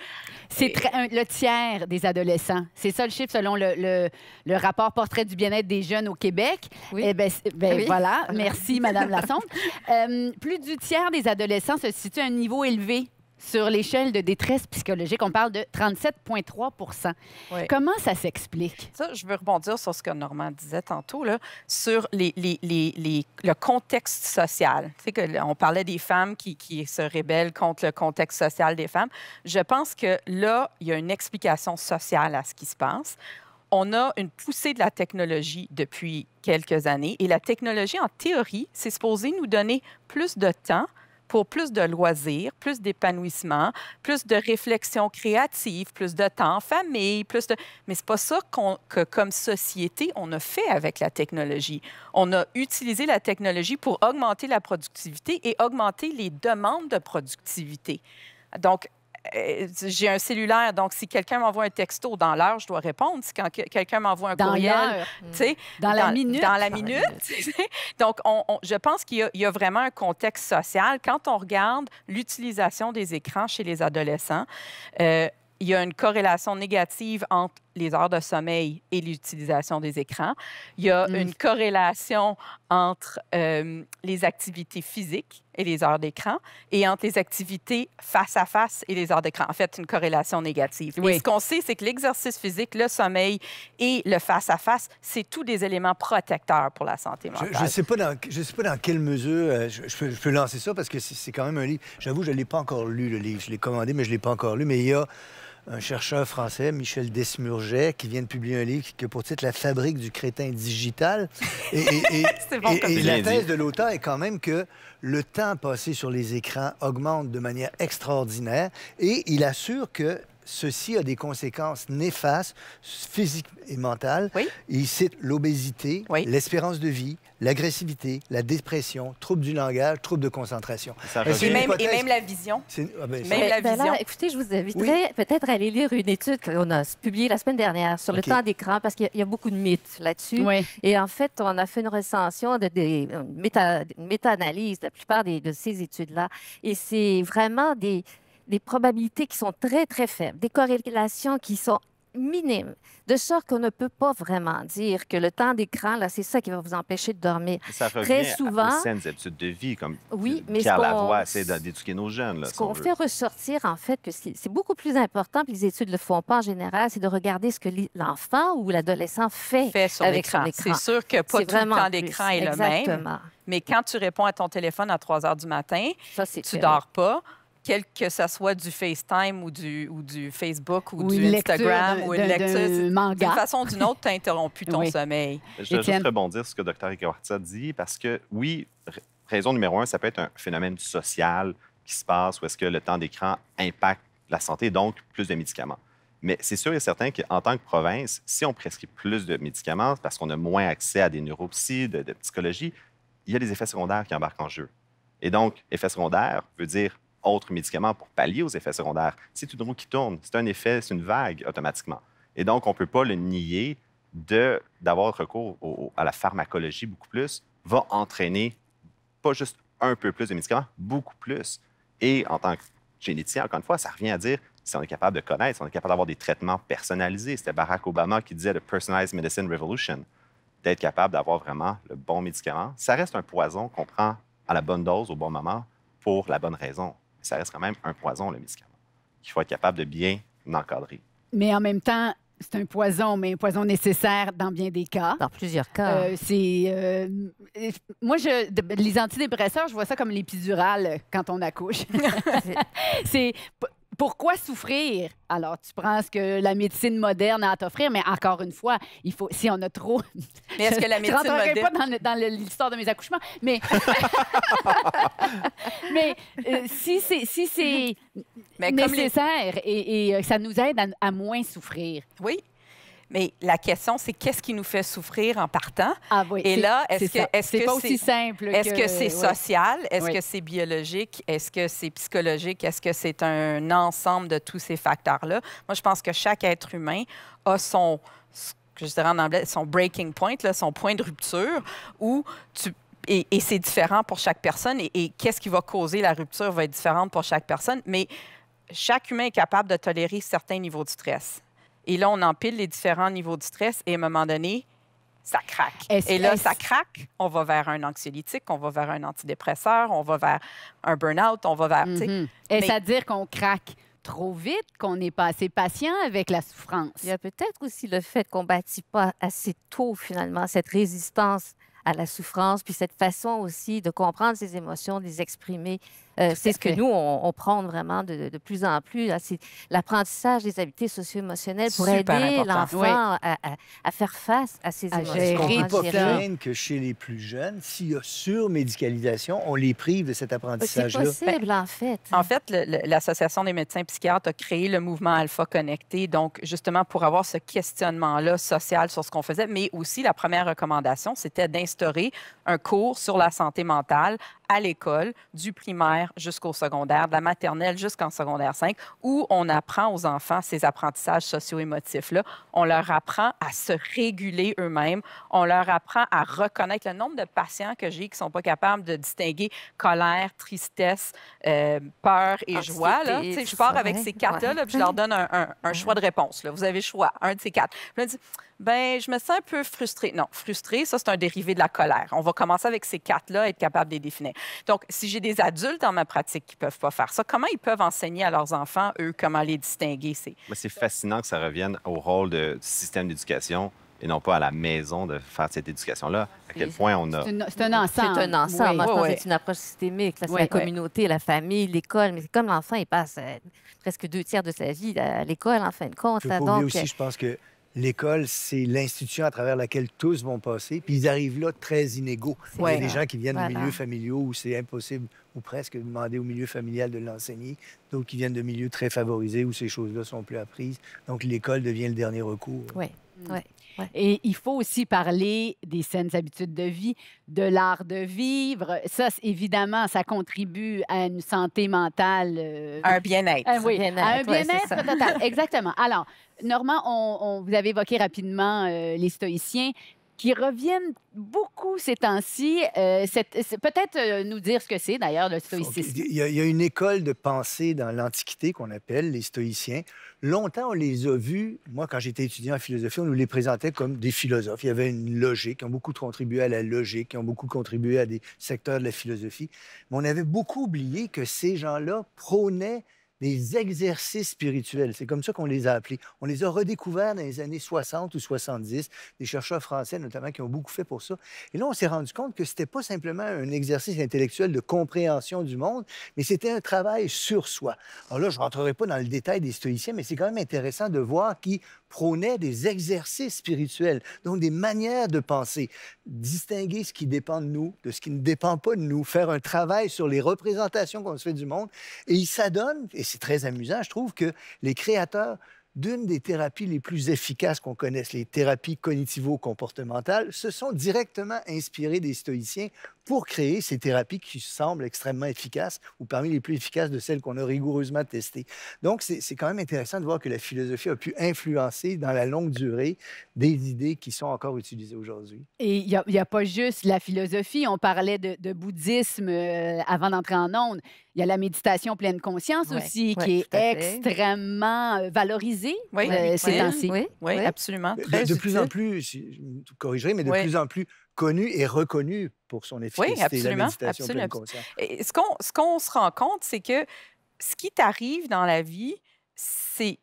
C'est et... le tiers des adolescents. C'est ça le chiffre selon le, le, le rapport portrait du bien-être des jeunes au Québec. Oui. Eh bien, ben, oui. voilà. Merci, Madame Lassonde. euh, plus du tiers des adolescents se situe à un niveau élevé sur l'échelle de détresse psychologique. On parle de trente-sept virgule trois pour cent. Oui. Comment ça s'explique? Ça, je veux rebondir sur ce que Normand disait tantôt, là, sur les, les, les, les, le contexte social. Tu sais que, on parlait des femmes qui, qui se rébellent contre le contexte social des femmes. Je pense que là, il y a une explication sociale à ce qui se passe. On a une poussée de la technologie depuis quelques années. Et la technologie, en théorie, c'est supposé nous donner plus de temps pour plus de loisirs, plus d'épanouissement, plus de réflexion créative, plus de temps en famille, plus de... Mais c'est pas ça qu'on, que, comme société, on a fait avec la technologie. On a utilisé la technologie pour augmenter la productivité et augmenter les demandes de productivité. Donc, j'ai un cellulaire, donc si quelqu'un m'envoie un texto dans l'heure, je dois répondre. Si quelqu'un m'envoie un dans courriel, tu sais, dans, dans la minute. Dans la minute. Donc, on, on, je pense qu'il y, y a vraiment un contexte social. Quand on regarde l'utilisation des écrans chez les adolescents, euh, il y a une corrélation négative entre les heures de sommeil et l'utilisation des écrans. Il y a mmh. une corrélation entre euh, les activités physiques et les heures d'écran et entre les activités face à face et les heures d'écran. En fait, une corrélation négative. Oui. Et ce qu'on sait, c'est que l'exercice physique, le sommeil et le face à face, c'est tous des éléments protecteurs pour la santé mentale. Je ne sais pas dans, je sais pas dans quelle mesure euh, je, je, peux, je peux lancer ça parce que c'est quand même un livre. J'avoue, je ne l'ai pas encore lu, le livre. Je l'ai commandé, mais je ne l'ai pas encore lu. Mais il y a un chercheur français, Michel Desmurget, qui vient de publier un livre qui a pour titre « La fabrique du crétin digital ». Et, et, et, bon et, et la thèse dit. de l'auteur est quand même que le temps passé sur les écrans augmente de manière extraordinaire et il assure que ceci a des conséquences néfastes, physiques et mentales. Oui. Il cite l'obésité, oui. l'espérance de vie, l'agressivité, la dépression, troubles du langage, troubles de concentration. Et même, et même la vision. Ah ben, même la ben vision. Alors, écoutez, je vous inviterai oui. peut-être à aller lire une étude qu'on a publiée la semaine dernière sur okay. le temps d'écran, parce qu'il y, y a beaucoup de mythes là-dessus. Oui. Et en fait, on a fait une recension de des méta-analyses, la plupart des, de ces études-là. Et c'est vraiment des... des probabilités qui sont très, très faibles, des corrélations qui sont minimes, de sorte qu'on ne peut pas vraiment dire que le temps d'écran, là, c'est ça qui va vous empêcher de dormir. Ça revient très souvent à saines habitudes de vie, comme oui, mais Pierre Lavoie essaie d'éduquer nos jeunes. Là, ce qu'on fait ressortir, en fait, que c'est beaucoup plus important, puis les études ne le font pas en général, c'est de regarder ce que l'enfant ou l'adolescent fait, fait sur avec son écran. C'est sûr que pas tout le temps d'écran est le même. Exactement. Mais quand tu réponds à ton téléphone à trois heures du matin, ça, tu ne dors pas, quel que ça soit du FaceTime ou du, ou du Facebook ou, ou du Instagram ou une lecture, d'une façon ou d'une autre, tu as interrompu ton oui. sommeil. Je veux juste rebondir sur ce que docteur Igartua dit, parce que, oui, raison numéro un, ça peut être un phénomène social qui se passe où est-ce que le temps d'écran impacte la santé, donc plus de médicaments. Mais c'est sûr et certain qu'en tant que province, si on prescrit plus de médicaments parce qu'on a moins accès à des neuropsies, de, de psychologie, il y a des effets secondaires qui embarquent en jeu. Et donc, effets secondaires veut dire autres médicaments pour pallier aux effets secondaires. C'est une roue qui tourne, c'est un effet, c'est une vague automatiquement. Et donc, on ne peut pas le nier de, d'avoir recours au, à la pharmacologie beaucoup plus, va entraîner pas juste un peu plus de médicaments, beaucoup plus. Et en tant que généticien, encore une fois, ça revient à dire si on est capable de connaître, si on est capable d'avoir des traitements personnalisés. C'était Barack Obama qui disait « The Personalized Medicine Revolution », d'être capable d'avoir vraiment le bon médicament. Ça reste un poison qu'on prend à la bonne dose, au bon moment, pour la bonne raison. Ça reste quand même un poison, le médicament, qu'il faut être capable de bien encadrer. Mais en même temps, c'est un poison, mais un poison nécessaire dans bien des cas. Dans plusieurs cas. Euh, c'est, euh, moi, je, les antidépresseurs, je vois ça comme l'épidurale quand on accouche. C'est... Pourquoi souffrir? Alors, tu prends ce que la médecine moderne a à t'offrir, mais encore une fois, il faut, si on a trop... Mais est-ce que la médecine moderne... Je ne rentrerai pas dans l'histoire de mes accouchements, mais... mais euh, si c'est si nécessaire les... et, et euh, ça nous aide à, à moins souffrir. Oui. Mais la question, c'est qu'est-ce qui nous fait souffrir en partant? Ah oui, et là, est-ce que c'est pas aussi simple? Est-ce que c'est social? Est-ce que c'est biologique? Est-ce que c'est psychologique? Est-ce que c'est un ensemble de tous ces facteurs-là? Moi, je pense que chaque être humain a son, je dirais en anglais, son breaking point, là, son point de rupture, où tu... Et, et c'est différent pour chaque personne. Et, et qu'est-ce qui va causer la rupture va être différente pour chaque personne. Mais chaque humain est capable de tolérer certains niveaux de stress. Et là, on empile les différents niveaux de stress et à un moment donné, ça craque. Et là, ça craque, on va vers un anxiolytique, on va vers un antidépresseur, on va vers un burn-out, on va vers... Mm-hmm. Et ça veut dire qu'on craque trop vite, qu'on n'est pas assez patient avec la souffrance. Il y a peut-être aussi le fait qu'on ne bâtit pas assez tôt, finalement, cette résistance à la souffrance, puis cette façon aussi de comprendre ses émotions, de les exprimer. Euh, c'est ce que nous, on, on prend vraiment de, de plus en plus. C'est l'apprentissage des habiletés socio-émotionnelles pour super aider l'enfant oui. à, à, à faire face à ses à émotions. Gérer. On ne peut pas craindre que chez les plus jeunes, s'il y a surmédicalisation, on les prive de cet apprentissage-là. C'est possible, en fait. En fait, l'Association des médecins psychiatres a créé le mouvement Alpha Connecté, donc justement pour avoir ce questionnement-là social sur ce qu'on faisait, mais aussi la première recommandation, c'était d'instaurer un cours sur la santé mentale à l'école, du primaire jusqu'au secondaire, de la maternelle jusqu'en secondaire cinq, où on apprend aux enfants ces apprentissages socio-émotifs-là. On leur apprend à se réguler eux-mêmes. On leur apprend à reconnaître le nombre de patients que j'ai qui ne sont pas capables de distinguer colère, tristesse, euh, peur et ah, joie. Là. Je pars ça, avec ces quatre-là, ouais. puis je leur donne un, un, un choix de réponse. Là. Vous avez le choix, un de ces quatre. Je me dis, ben, je me sens un peu frustrée. Non, frustrée, ça, c'est un dérivé de la colère. On va commencer avec ces quatre-là, être capable de les définir. Donc, si j'ai des adultes dans ma pratique qui ne peuvent pas faire ça, comment ils peuvent enseigner à leurs enfants, eux, comment les distinguer? C'est fascinant que ça revienne au rôle de système d'éducation et non pas à la maison de faire cette éducation-là. À quel point on a... C'est un ensemble. C'est un ensemble. Oui, Moi, je oui, pense oui. que c'est une approche systémique. C'est oui, la communauté, oui. la famille, l'école. Mais comme l'enfant, il passe euh, presque deux tiers de sa vie à l'école, en fin de compte. Là, donc... aussi, je pense que l'école, c'est l'institution à travers laquelle tous vont passer. Puis ils arrivent là très inégaux. Ouais. Il y a des gens qui viennent voilà. de milieux familiaux où c'est impossible ou presque de demander au milieu familial de l'enseigner. D'autres qui viennent de milieux très favorisés où ces choses-là sont plus apprises. Donc l'école devient le dernier recours. Oui, oui. Ouais. Ouais. Et il faut aussi parler des saines habitudes de vie, de l'art de vivre. Ça, évidemment, ça contribue à une santé mentale. Euh... Un bien-être. Euh, oui, bien-être. un bien-être ouais, total. Exactement. Alors, Normand, on, on, vous avez évoqué rapidement euh, les stoïciens qui reviennent beaucoup ces temps-ci. Euh, peut-être euh, nous dire ce que c'est, d'ailleurs, le stoïcisme. Il y a, il y a une école de pensée dans l'Antiquité qu'on appelle les stoïciens. Longtemps, on les a vus, moi, quand j'étais étudiant en philosophie, on nous les présentait comme des philosophes. Il y avait une logique, ils ont beaucoup contribué à la logique, ils ont beaucoup contribué à des secteurs de la philosophie. Mais on avait beaucoup oublié que ces gens-là prônaient des exercices spirituels. C'est comme ça qu'on les a appelés. On les a redécouverts dans les années soixante ou soixante-dix, des chercheurs français notamment qui ont beaucoup fait pour ça. Et là, on s'est rendu compte que c'était pas simplement un exercice intellectuel de compréhension du monde, mais c'était un travail sur soi. Alors là, je rentrerai pas dans le détail des stoïciens, mais c'est quand même intéressant de voir qui prônaient des exercices spirituels, donc des manières de penser, distinguer ce qui dépend de nous, de ce qui ne dépend pas de nous, faire un travail sur les représentations qu'on se fait du monde. Et ils s'adonnent, et c'est très amusant, je trouve, que les créateurs d'une des thérapies les plus efficaces qu'on connaisse, les thérapies cognitivo-comportementales, se sont directement inspirés des stoïciens pour créer ces thérapies qui semblent extrêmement efficaces ou parmi les plus efficaces de celles qu'on a rigoureusement testées. Donc, c'est quand même intéressant de voir que la philosophie a pu influencer dans la longue durée des idées qui sont encore utilisées aujourd'hui. Et il n'y a, a pas juste la philosophie. On parlait de, de bouddhisme euh, avant d'entrer en ondes. Il y a la méditation pleine conscience ouais, aussi, ouais, qui est extrêmement valorisée oui, euh, ces oui, temps-ci. Oui, oui, oui, absolument. Très de utile. plus en plus, je me corrigerai, mais de oui. plus en plus connu et reconnu pour son efficacité, oui, absolument, la méditation absolument. pleine conscience. Et ce qu'on ce qu'on se rend compte, c'est que ce qui t'arrive dans la vie, c'est...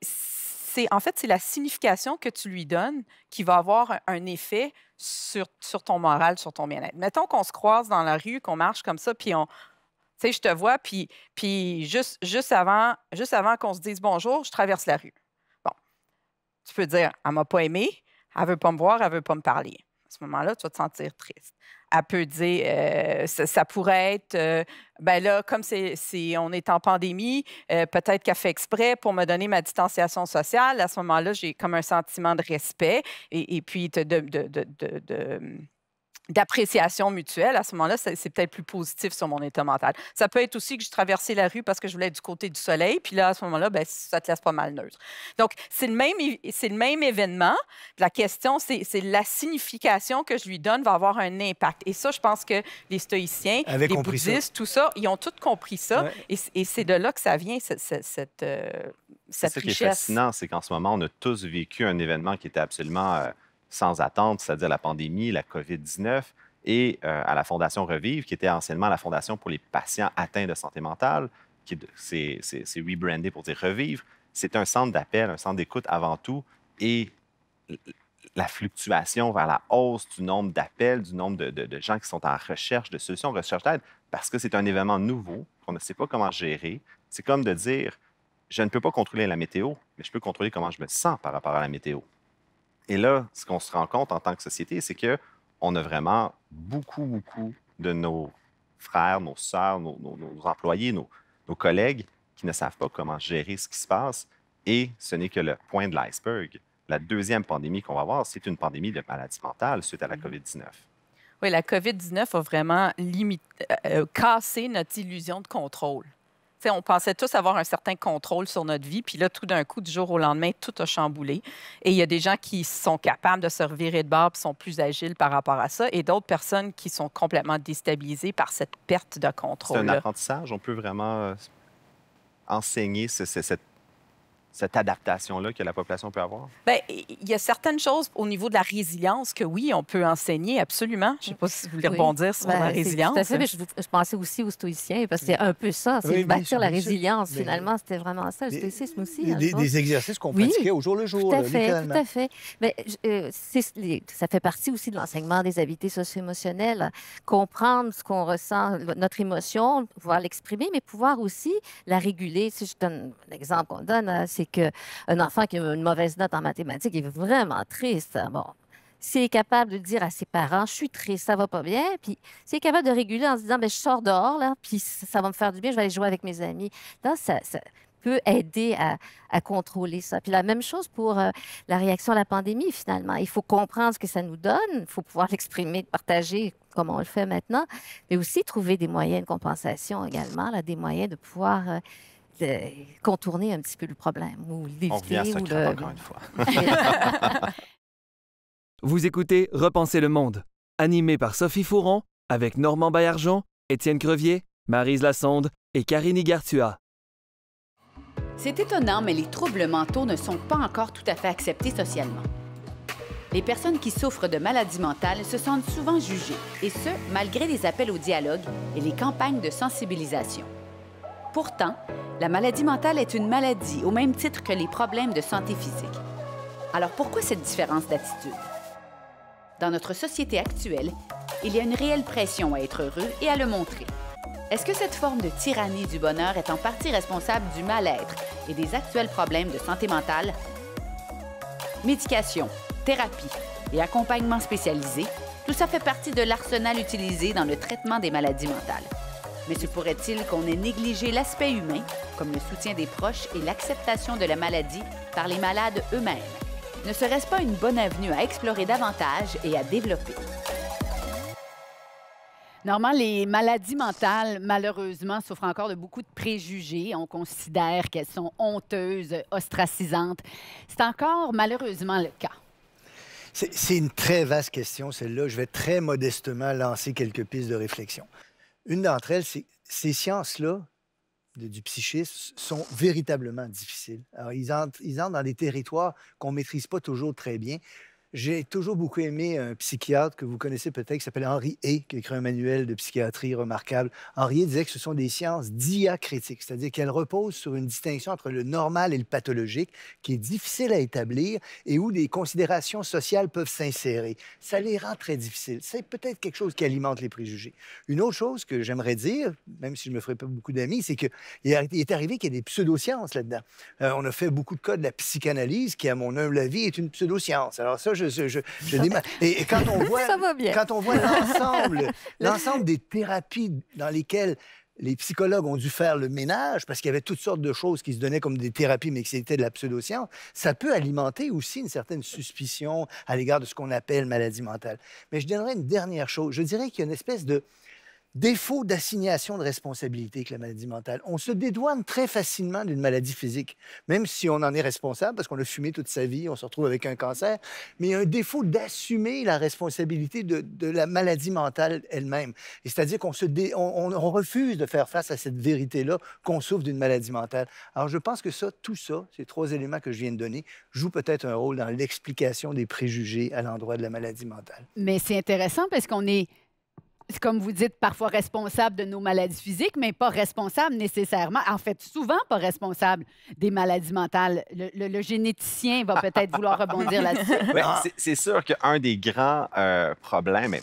En fait, c'est la signification que tu lui donnes qui va avoir un effet sur, sur ton moral, sur ton bien-être. Mettons qu'on se croise dans la rue, qu'on marche comme ça, puis on... Tu sais, je te vois, puis, puis juste, juste avant, juste avant qu'on se dise bonjour, je traverse la rue. Bon, tu peux dire, elle ne m'a pas aimé, elle ne veut pas me voir, elle ne veut pas me parler. À ce moment-là, tu vas te sentir triste. Elle peut dire, euh, ça, ça pourrait être, euh, ben là, comme c'est, c'est, on est en pandémie, euh, peut-être qu'elle fait exprès pour me donner ma distanciation sociale. À ce moment-là, j'ai comme un sentiment de respect et, et puis de... de, de, de, de, de d'appréciation mutuelle, à ce moment-là, c'est peut-être plus positif sur mon état mental. Ça peut être aussi que je traversais la rue parce que je voulais être du côté du soleil, puis là, à ce moment-là, ça te laisse pas mal neutre. Donc, c'est le même, c'est le même événement. La question, c'est la signification que je lui donne va avoir un impact. Et ça, je pense que les stoïciens, les bouddhistes, ça. tout ça, ils ont tous compris ça. Ouais. Et, et c'est de là que ça vient, cette, cette, euh, cette ce richesse. Ce qui est fascinant, c'est qu'en ce moment, on a tous vécu un événement qui était absolument... Euh... sans attente, c'est-à-dire la pandémie, la COVID dix-neuf, et euh, à la Fondation Revivre, qui était anciennement la Fondation pour les patients atteints de santé mentale, qui c'est rebrandé pour dire Revivre. C'est un centre d'appel, un centre d'écoute avant tout, et la fluctuation vers la hausse du nombre d'appels, du nombre de, de, de gens qui sont en recherche de solutions, recherche d'aide, parce que c'est un événement nouveau qu'on ne sait pas comment gérer. C'est comme de dire, je ne peux pas contrôler la météo, mais je peux contrôler comment je me sens par rapport à la météo. Et là, ce qu'on se rend compte en tant que société, c'est qu'on a vraiment beaucoup, beaucoup de nos frères, nos sœurs, nos, nos, nos employés, nos, nos collègues qui ne savent pas comment gérer ce qui se passe. Et ce n'est que le point de l'iceberg. La deuxième pandémie qu'on va avoir, c'est une pandémie de maladie mentale suite à la COVID dix-neuf. Oui, la COVID dix-neuf a vraiment limité, euh, cassé notre illusion de contrôle. T'sais, on pensait tous avoir un certain contrôle sur notre vie, puis là, tout d'un coup, du jour au lendemain, tout a chamboulé. Et il y a des gens qui sont capables de se revirer de bord, puis sont plus agiles par rapport à ça, et d'autres personnes qui sont complètement déstabilisées par cette perte de contrôle. C'est un apprentissage. On peut vraiment euh, enseigner ce, ce, cette... cette adaptation-là que la population peut avoir? Bien, il y a certaines choses au niveau de la résilience que, oui, on peut enseigner, absolument. Je ne sais pas si vous voulez rebondir oui. sur bien, la résilience. Tout à fait, mais je, je pensais aussi aux stoïciens, parce que c'est un peu ça, c'est oui, bâtir la résilience. Sûr. Finalement, c'était vraiment ça, le stoïcisme aussi. Des, des, des exercices qu'on oui. pratiquait au jour le jour. Tout à là, fait, tout à fait. Mais, euh, les, ça fait partie aussi de l'enseignement des habiletés socio-émotionnelles. Comprendre ce qu'on ressent, notre émotion, pouvoir l'exprimer, mais pouvoir aussi la réguler. Si je donne l'exemple qu'on donne, c'est qu'un enfant qui a une mauvaise note en mathématiques est vraiment triste. Bon, s'il est capable de dire à ses parents, je suis triste, ça va pas bien, puis s'il est capable de réguler en se disant, bien, je sors dehors, là, puis ça va me faire du bien, je vais aller jouer avec mes amis. Là, ça, ça peut aider à, à contrôler ça. Puis la même chose pour euh, la réaction à la pandémie, finalement. Il faut comprendre ce que ça nous donne, il faut pouvoir l'exprimer, partager comme on le fait maintenant, mais aussi trouver des moyens de compensation également, là, des moyens de pouvoir... Euh, de contourner un petit peu le problème ou l'éviter. On revient à ce ou le... encore une fois. Vous écoutez Repenser le monde, animé par Sophie Fouron, avec Normand Baillargeon, Étienne Crevier, Maryse Lassonde et Karine Igartua. C'est étonnant, mais les troubles mentaux ne sont pas encore tout à fait acceptés socialement. Les personnes qui souffrent de maladies mentales se sentent souvent jugées, et ce, malgré les appels au dialogue et les campagnes de sensibilisation. Pourtant, la maladie mentale est une maladie, au même titre que les problèmes de santé physique. Alors pourquoi cette différence d'attitude? Dans notre société actuelle, il y a une réelle pression à être heureux et à le montrer. Est-ce que cette forme de tyrannie du bonheur est en partie responsable du mal-être et des actuels problèmes de santé mentale? Médication, thérapie et accompagnement spécialisé, tout ça fait partie de l'arsenal utilisé dans le traitement des maladies mentales. Mais se pourrait-il qu'on ait négligé l'aspect humain, comme le soutien des proches et l'acceptation de la maladie par les malades eux-mêmes? Ne serait-ce pas une bonne avenue à explorer davantage et à développer? Normand, les maladies mentales, malheureusement, souffrent encore de beaucoup de préjugés. On considère qu'elles sont honteuses, ostracisantes. C'est encore malheureusement le cas. C'est une très vaste question, celle-là. Je vais très modestement lancer quelques pistes de réflexion. Une d'entre elles, c'est que ces sciences-là du psychisme sont véritablement difficiles. Alors, ils entrent, ils entrent dans des territoires qu'on ne maîtrise pas toujours très bien. J'ai toujours beaucoup aimé un psychiatre que vous connaissez peut-être, qui s'appelle Henri Ey, qui a écrit un manuel de psychiatrie remarquable. Henri Ey disait que ce sont des sciences diacritiques, c'est-à-dire qu'elles reposent sur une distinction entre le normal et le pathologique, qui est difficile à établir et où des considérations sociales peuvent s'insérer. Ça les rend très difficiles. C'est peut-être quelque chose qui alimente les préjugés. Une autre chose que j'aimerais dire, même si je ne me ferai pas beaucoup d'amis, c'est qu'il est arrivé qu'il y ait des pseudosciences là-dedans. Euh, on a fait beaucoup de cas de la psychanalyse, qui, à mon humble avis, est une pseudoscience. Alors ça, je Je, je, je déma... et, et quand on voit, quand on voit l'ensemble, l'ensemble des thérapies dans lesquelles les psychologues ont dû faire le ménage, parce qu'il y avait toutes sortes de choses qui se donnaient comme des thérapies, mais qui c'était de la pseudoscience, ça peut alimenter aussi une certaine suspicion à l'égard de ce qu'on appelle maladie mentale. Mais je donnerais une dernière chose. Je dirais qu'il y a une espèce de défaut d'assignation de responsabilité avec la maladie mentale. On se dédouane très facilement d'une maladie physique, même si on en est responsable, parce qu'on a fumé toute sa vie, on se retrouve avec un cancer, mais il y a un défaut d'assumer la responsabilité de, de la maladie mentale elle-même. C'est-à-dire qu'on se dé... on, on refuse de faire face à cette vérité-là qu'on souffre d'une maladie mentale. Alors, je pense que ça, tout ça, ces trois éléments que je viens de donner, jouent peut-être un rôle dans l'explication des préjugés à l'endroit de la maladie mentale. Mais c'est intéressant parce qu'on est... comme vous dites, parfois responsable de nos maladies physiques, mais pas responsable nécessairement, en fait, souvent pas responsable des maladies mentales. Le, le, le généticien va peut-être vouloir rebondir là-dessus. Oui, c'est sûr qu'un des grands euh, problèmes,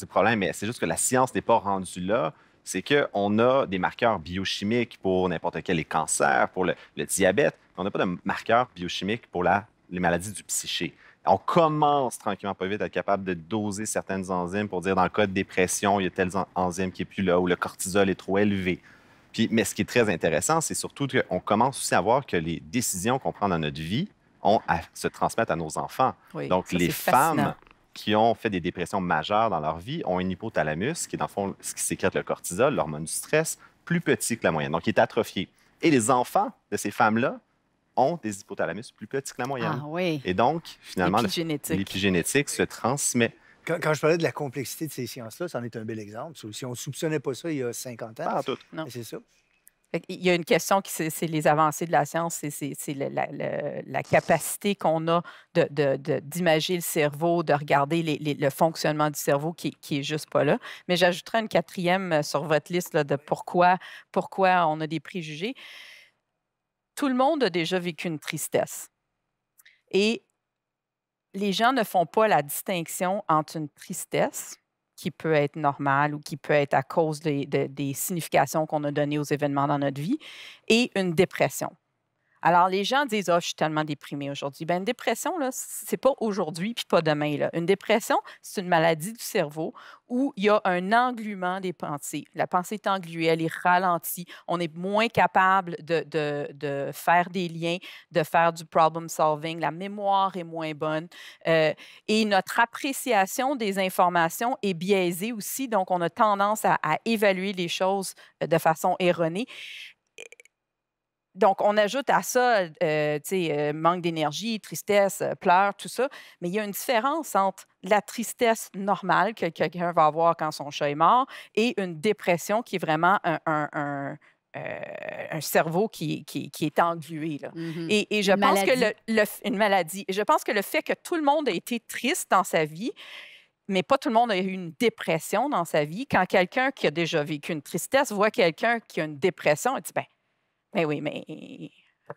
du problème, mais c'est juste que la science n'est pas rendue là, c'est qu'on a des marqueurs biochimiques pour n'importe quel cancer, pour le, le diabète, mais on n'a pas de marqueurs biochimiques pour la, les maladies du psyché. On commence tranquillement, pas vite, à être capable de doser certaines enzymes pour dire, dans le cas de dépression, il y a telle enzyme qui n'est plus là ou le cortisol est trop élevé. Puis, mais ce qui est très intéressant, c'est surtout qu'on commence aussi à voir que les décisions qu'on prend dans notre vie ont à se transmettre à nos enfants. Oui, donc, ça, les femmes qui ont fait des dépressions majeures dans leur vie ont un hypothalamus, qui est dans le fond ce qui sécrète le cortisol, l'hormone du stress, plus petit que la moyenne, donc il est atrophié. Et les enfants de ces femmes-là ont des hypothalamus plus petits que la moyenne. Ah, oui. Et donc, finalement, l'épigénétique, l'épigénétique se transmet. Quand, quand je parlais de la complexité de ces sciences-là, c'en est un bel exemple. Si on ne soupçonnait pas ça il y a cinquante ans, pas en tout. C'est ça. Il y a une question qui, c'est les avancées de la science, c'est la, la, la, la capacité qu'on a de, de, de, d'imager le cerveau, de regarder les, les, le fonctionnement du cerveau qui, qui est juste pas là. Mais j'ajouterais une quatrième sur votre liste là, de pourquoi, pourquoi on a des préjugés. Tout le monde a déjà vécu une tristesse. Et les gens ne font pas la distinction entre une tristesse qui peut être normale ou qui peut être à cause des, des, des significations qu'on a données aux événements dans notre vie, et une dépression. Alors, les gens disent « Ah, oh, je suis tellement déprimée aujourd'hui ». Bien, une dépression, ce n'est pas aujourd'hui puis pas demain. Là. Une dépression, c'est une maladie du cerveau où il y a un engluement des pensées. La pensée est engluée, elle est ralentie. On est moins capable de, de, de faire des liens, de faire du problem solving. La mémoire est moins bonne. Euh, et notre appréciation des informations est biaisée aussi. Donc, on a tendance à, à évaluer les choses de façon erronée. Donc, on ajoute à ça, euh, tu sais, euh, manque d'énergie, tristesse, euh, pleurs, tout ça. Mais il y a une différence entre la tristesse normale que quelqu'un va avoir quand son chat est mort et une dépression qui est vraiment un, un, un, euh, un cerveau qui, qui, qui est englué. Là. Mm-hmm. Et, et je une pense maladie. que le, le, une maladie. Et je pense que le fait que tout le monde a été triste dans sa vie, mais pas tout le monde a eu une dépression dans sa vie. Quand quelqu'un qui a déjà vécu une tristesse voit quelqu'un qui a une dépression, il dit, ben, mais oui, mais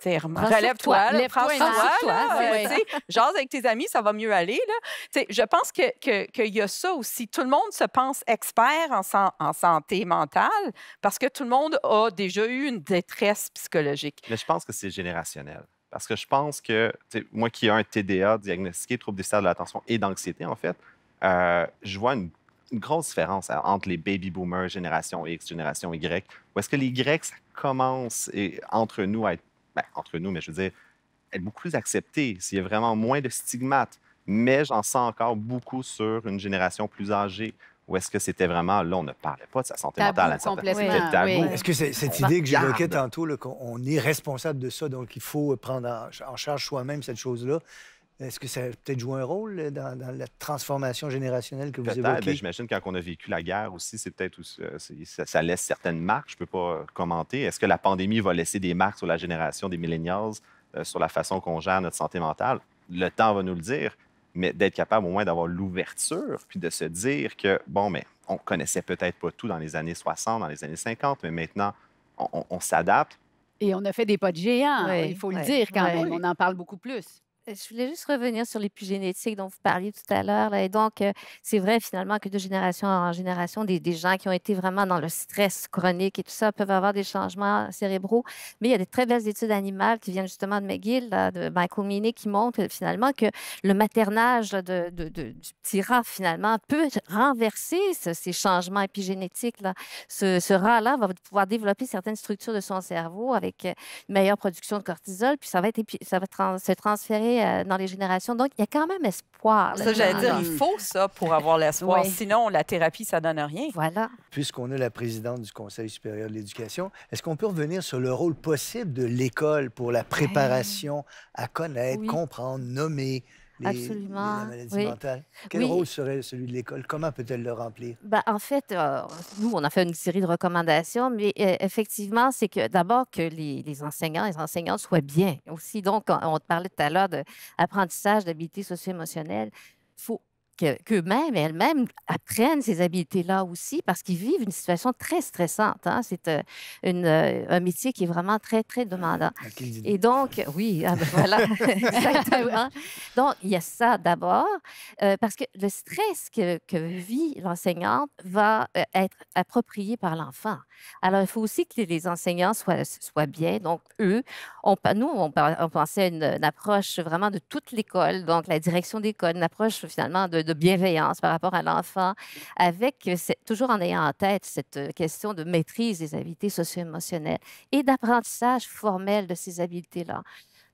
relève-toi, prends soin de toi. Jase avec tes amis, ça va mieux aller. Là. Je pense qu'il que, que y a ça aussi. Tout le monde se pense expert en, en santé mentale parce que tout le monde a déjà eu une détresse psychologique. Mais je pense que c'est générationnel. Parce que je pense que, moi qui ai un T D A diagnostiqué, trouble déficitaire de l'attention et d'anxiété, en fait, euh, je vois une une grosse différence entre les baby-boomers, génération X, génération Y, où est-ce que les Y, ça commence et, entre nous à être... Ben, entre nous, mais je veux dire, être beaucoup plus accepté, s'il y a vraiment moins de stigmates. Mais j'en sens encore beaucoup sur une génération plus âgée, où est-ce que c'était vraiment... Là, on ne parlait pas de sa santé tabou mentale. Complètement, tabou. Oui. Est-ce que c'est, cette on idée que j'évoquais tantôt, qu'on est responsable de ça, donc il faut prendre en, en charge soi-même cette chose-là, est-ce que ça a peut-être joué un rôle dans, dans la transformation générationnelle que vous évoquez? J'imagine que quand on a vécu la guerre aussi, c'est peut-être ça, ça laisse certaines marques. Je ne peux pas commenter. Est-ce que la pandémie va laisser des marques sur la génération des millennials, euh, sur la façon qu'on gère notre santé mentale? Le temps va nous le dire, mais d'être capable au moins d'avoir l'ouverture puis de se dire que, bon, mais on ne connaissait peut-être pas tout dans les années soixante, dans les années cinquante, mais maintenant, on, on, on s'adapte. Et on a fait des pas de géants, oui, il faut oui, le dire quand oui. même. On en parle beaucoup plus. Je voulais juste revenir sur l'épigénétique dont vous parliez tout à l'heure. Et donc, euh, c'est vrai finalement que de génération en génération, des, des gens qui ont été vraiment dans le stress chronique et tout ça peuvent avoir des changements cérébraux. Mais il y a des très belles études animales qui viennent justement de McGill, là, de Michael Minney, qui montrent finalement que le maternage là, de, de, de, du petit rat finalement peut renverser ce, ces changements épigénétiques. Là. Ce, ce rat-là va pouvoir développer certaines structures de son cerveau avec une meilleure production de cortisol, puis ça va, être, ça va trans, se transférer dans les générations. Donc, il y a quand même espoir. Ça, j'allais dire, il faut ça pour avoir l'espoir. Oui. Sinon, la thérapie, ça ne donne rien. Voilà. Puisqu'on est la présidente du Conseil supérieur de l'éducation, est-ce qu'on peut revenir sur le rôle possible de l'école pour la préparation à connaître, oui. comprendre, nommer les, absolument. Les, la maladie oui. mentale. Quel oui. rôle serait celui de l'école? Comment peut-elle le remplir? Ben, en fait, euh, nous, on a fait une série de recommandations, mais euh, effectivement, c'est que d'abord que les, les enseignants et les enseignantes soient bien aussi. Donc, on, on parlait tout à l'heure d'apprentissage, d'habiletés socio-émotionnelles. Il faut qu'eux-mêmes et elles-mêmes apprennent ces habiletés-là aussi parce qu'ils vivent une situation très stressante. Hein? C'est euh, une, euh, un métier qui est vraiment très, très demandant. Et donc, oui, ah ben voilà, exactement. Donc, il y a ça d'abord euh, parce que le stress que, que vit l'enseignante va euh, être approprié par l'enfant. Alors, il faut aussi que les enseignants soient, soient bien. Donc, eux, on, nous, on, on pensait à une, une approche vraiment de toute l'école, donc la direction d'école, une approche finalement de de bienveillance par rapport à l'enfant, avec toujours en ayant en tête cette question de maîtrise des habiletés socio-émotionnelles et d'apprentissage formel de ces habiletés-là.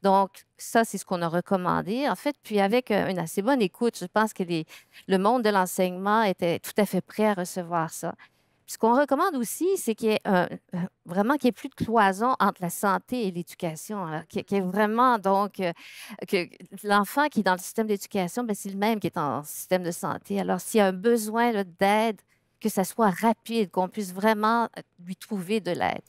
Donc, ça, c'est ce qu'on a recommandé, en fait. Puis, avec une assez bonne écoute, je pense que les, le monde de l'enseignement était tout à fait prêt à recevoir ça. Puis, ce qu'on recommande aussi, c'est qu'il y ait un, vraiment qu'il n'y ait plus de cloison entre la santé et l'éducation. Qu'il y ait vraiment, donc, que l'enfant qui est dans le système d'éducation, c'est le même qui est en système de santé. Alors, s'il y a un besoin d'aide, que ça soit rapide, qu'on puisse vraiment lui trouver de l'aide.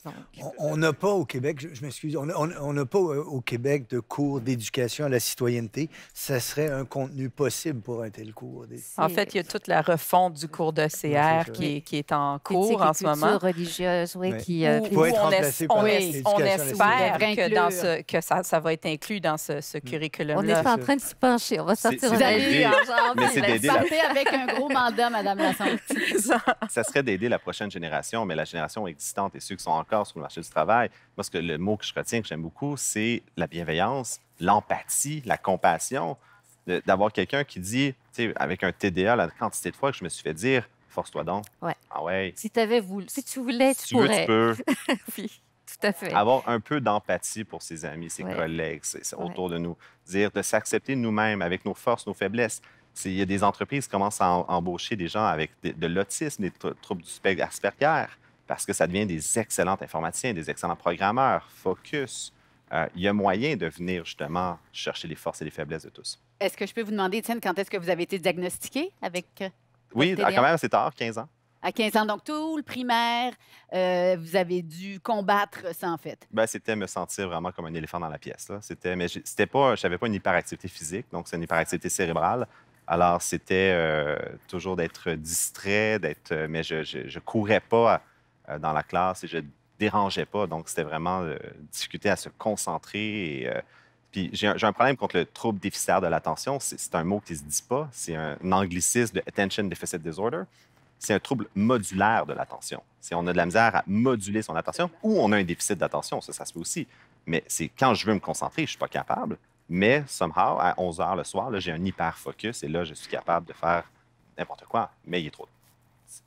On n'a pas au Québec, je, je m'excuse, on n'a pas au Québec de cours d'éducation à la citoyenneté. Ça serait un contenu possible pour un tel cours. En fait, il y a toute la refonte du cours d'O C R qui, qui est en cours en ce moment. Culture religieuse, oui, oui. qui... Euh, où, où être on, es par oui, on espère que, dans ce, que ça, ça va être inclus dans ce, ce curriculum-là. On n'est pas en train de se pencher, on va sortir... Vous avez eu en genre, avec un gros mandat, Madame Lassonde. Ça serait d'aider la prochaine génération, mais la génération existante et ceux qui sont encore sur le marché du travail. Moi, ce que, le mot que je retiens, que j'aime beaucoup, c'est la bienveillance, l'empathie, la compassion. D'avoir quelqu'un qui dit, tu sais, avec un T D A, la quantité de fois que je me suis fait dire, force-toi donc. Ouais. Ah ouais. Si, t'avais voulu, si tu voulais, tu si pourrais. Tu veux, tu peux. Oui, tout à fait. Avoir un peu d'empathie pour ses amis, ses ouais. collègues, c est, c est autour ouais. de nous. Dire de s'accepter nous-mêmes avec nos forces, nos faiblesses. Il y a des entreprises qui commencent à embaucher des gens avec de, de l'autisme, des troubles du spectre Asperger, parce que ça devient des excellents informaticiens, des excellents programmeurs, focus. Euh, il y a moyen de venir, justement, chercher les forces et les faiblesses de tous. Est-ce que je peux vous demander, Étienne, quand est-ce que vous avez été diagnostiqué avec euh, Oui, votre T D A? Quand même, c'est tard, quinze ans. À quinze ans, donc tout le primaire, euh, vous avez dû combattre ça, en fait. Bien, c'était me sentir vraiment comme un éléphant dans la pièce. C'était, mais c'était pas, je n'avais pas une hyperactivité physique, donc c'est une hyperactivité cérébrale. Alors, c'était euh, toujours d'être distrait, d'être, euh, mais je, je, je courais pas euh, dans la classe et je dérangeais pas. Donc, c'était vraiment euh, difficulté à se concentrer. Et, euh, puis, j'ai un, un problème contre le trouble déficitaire de l'attention. C'est un mot qui se dit pas. C'est un anglicisme de Attention Deficit Disorder. C'est un trouble modulaire de l'attention. Si on a de la misère à moduler son attention ou on a un déficit d'attention, ça, ça se peut aussi. Mais c'est quand je veux me concentrer, je suis pas capable. Mais, somehow, à onze heures le soir, j'ai un hyper-focus et là, je suis capable de faire n'importe quoi, mais il est trop.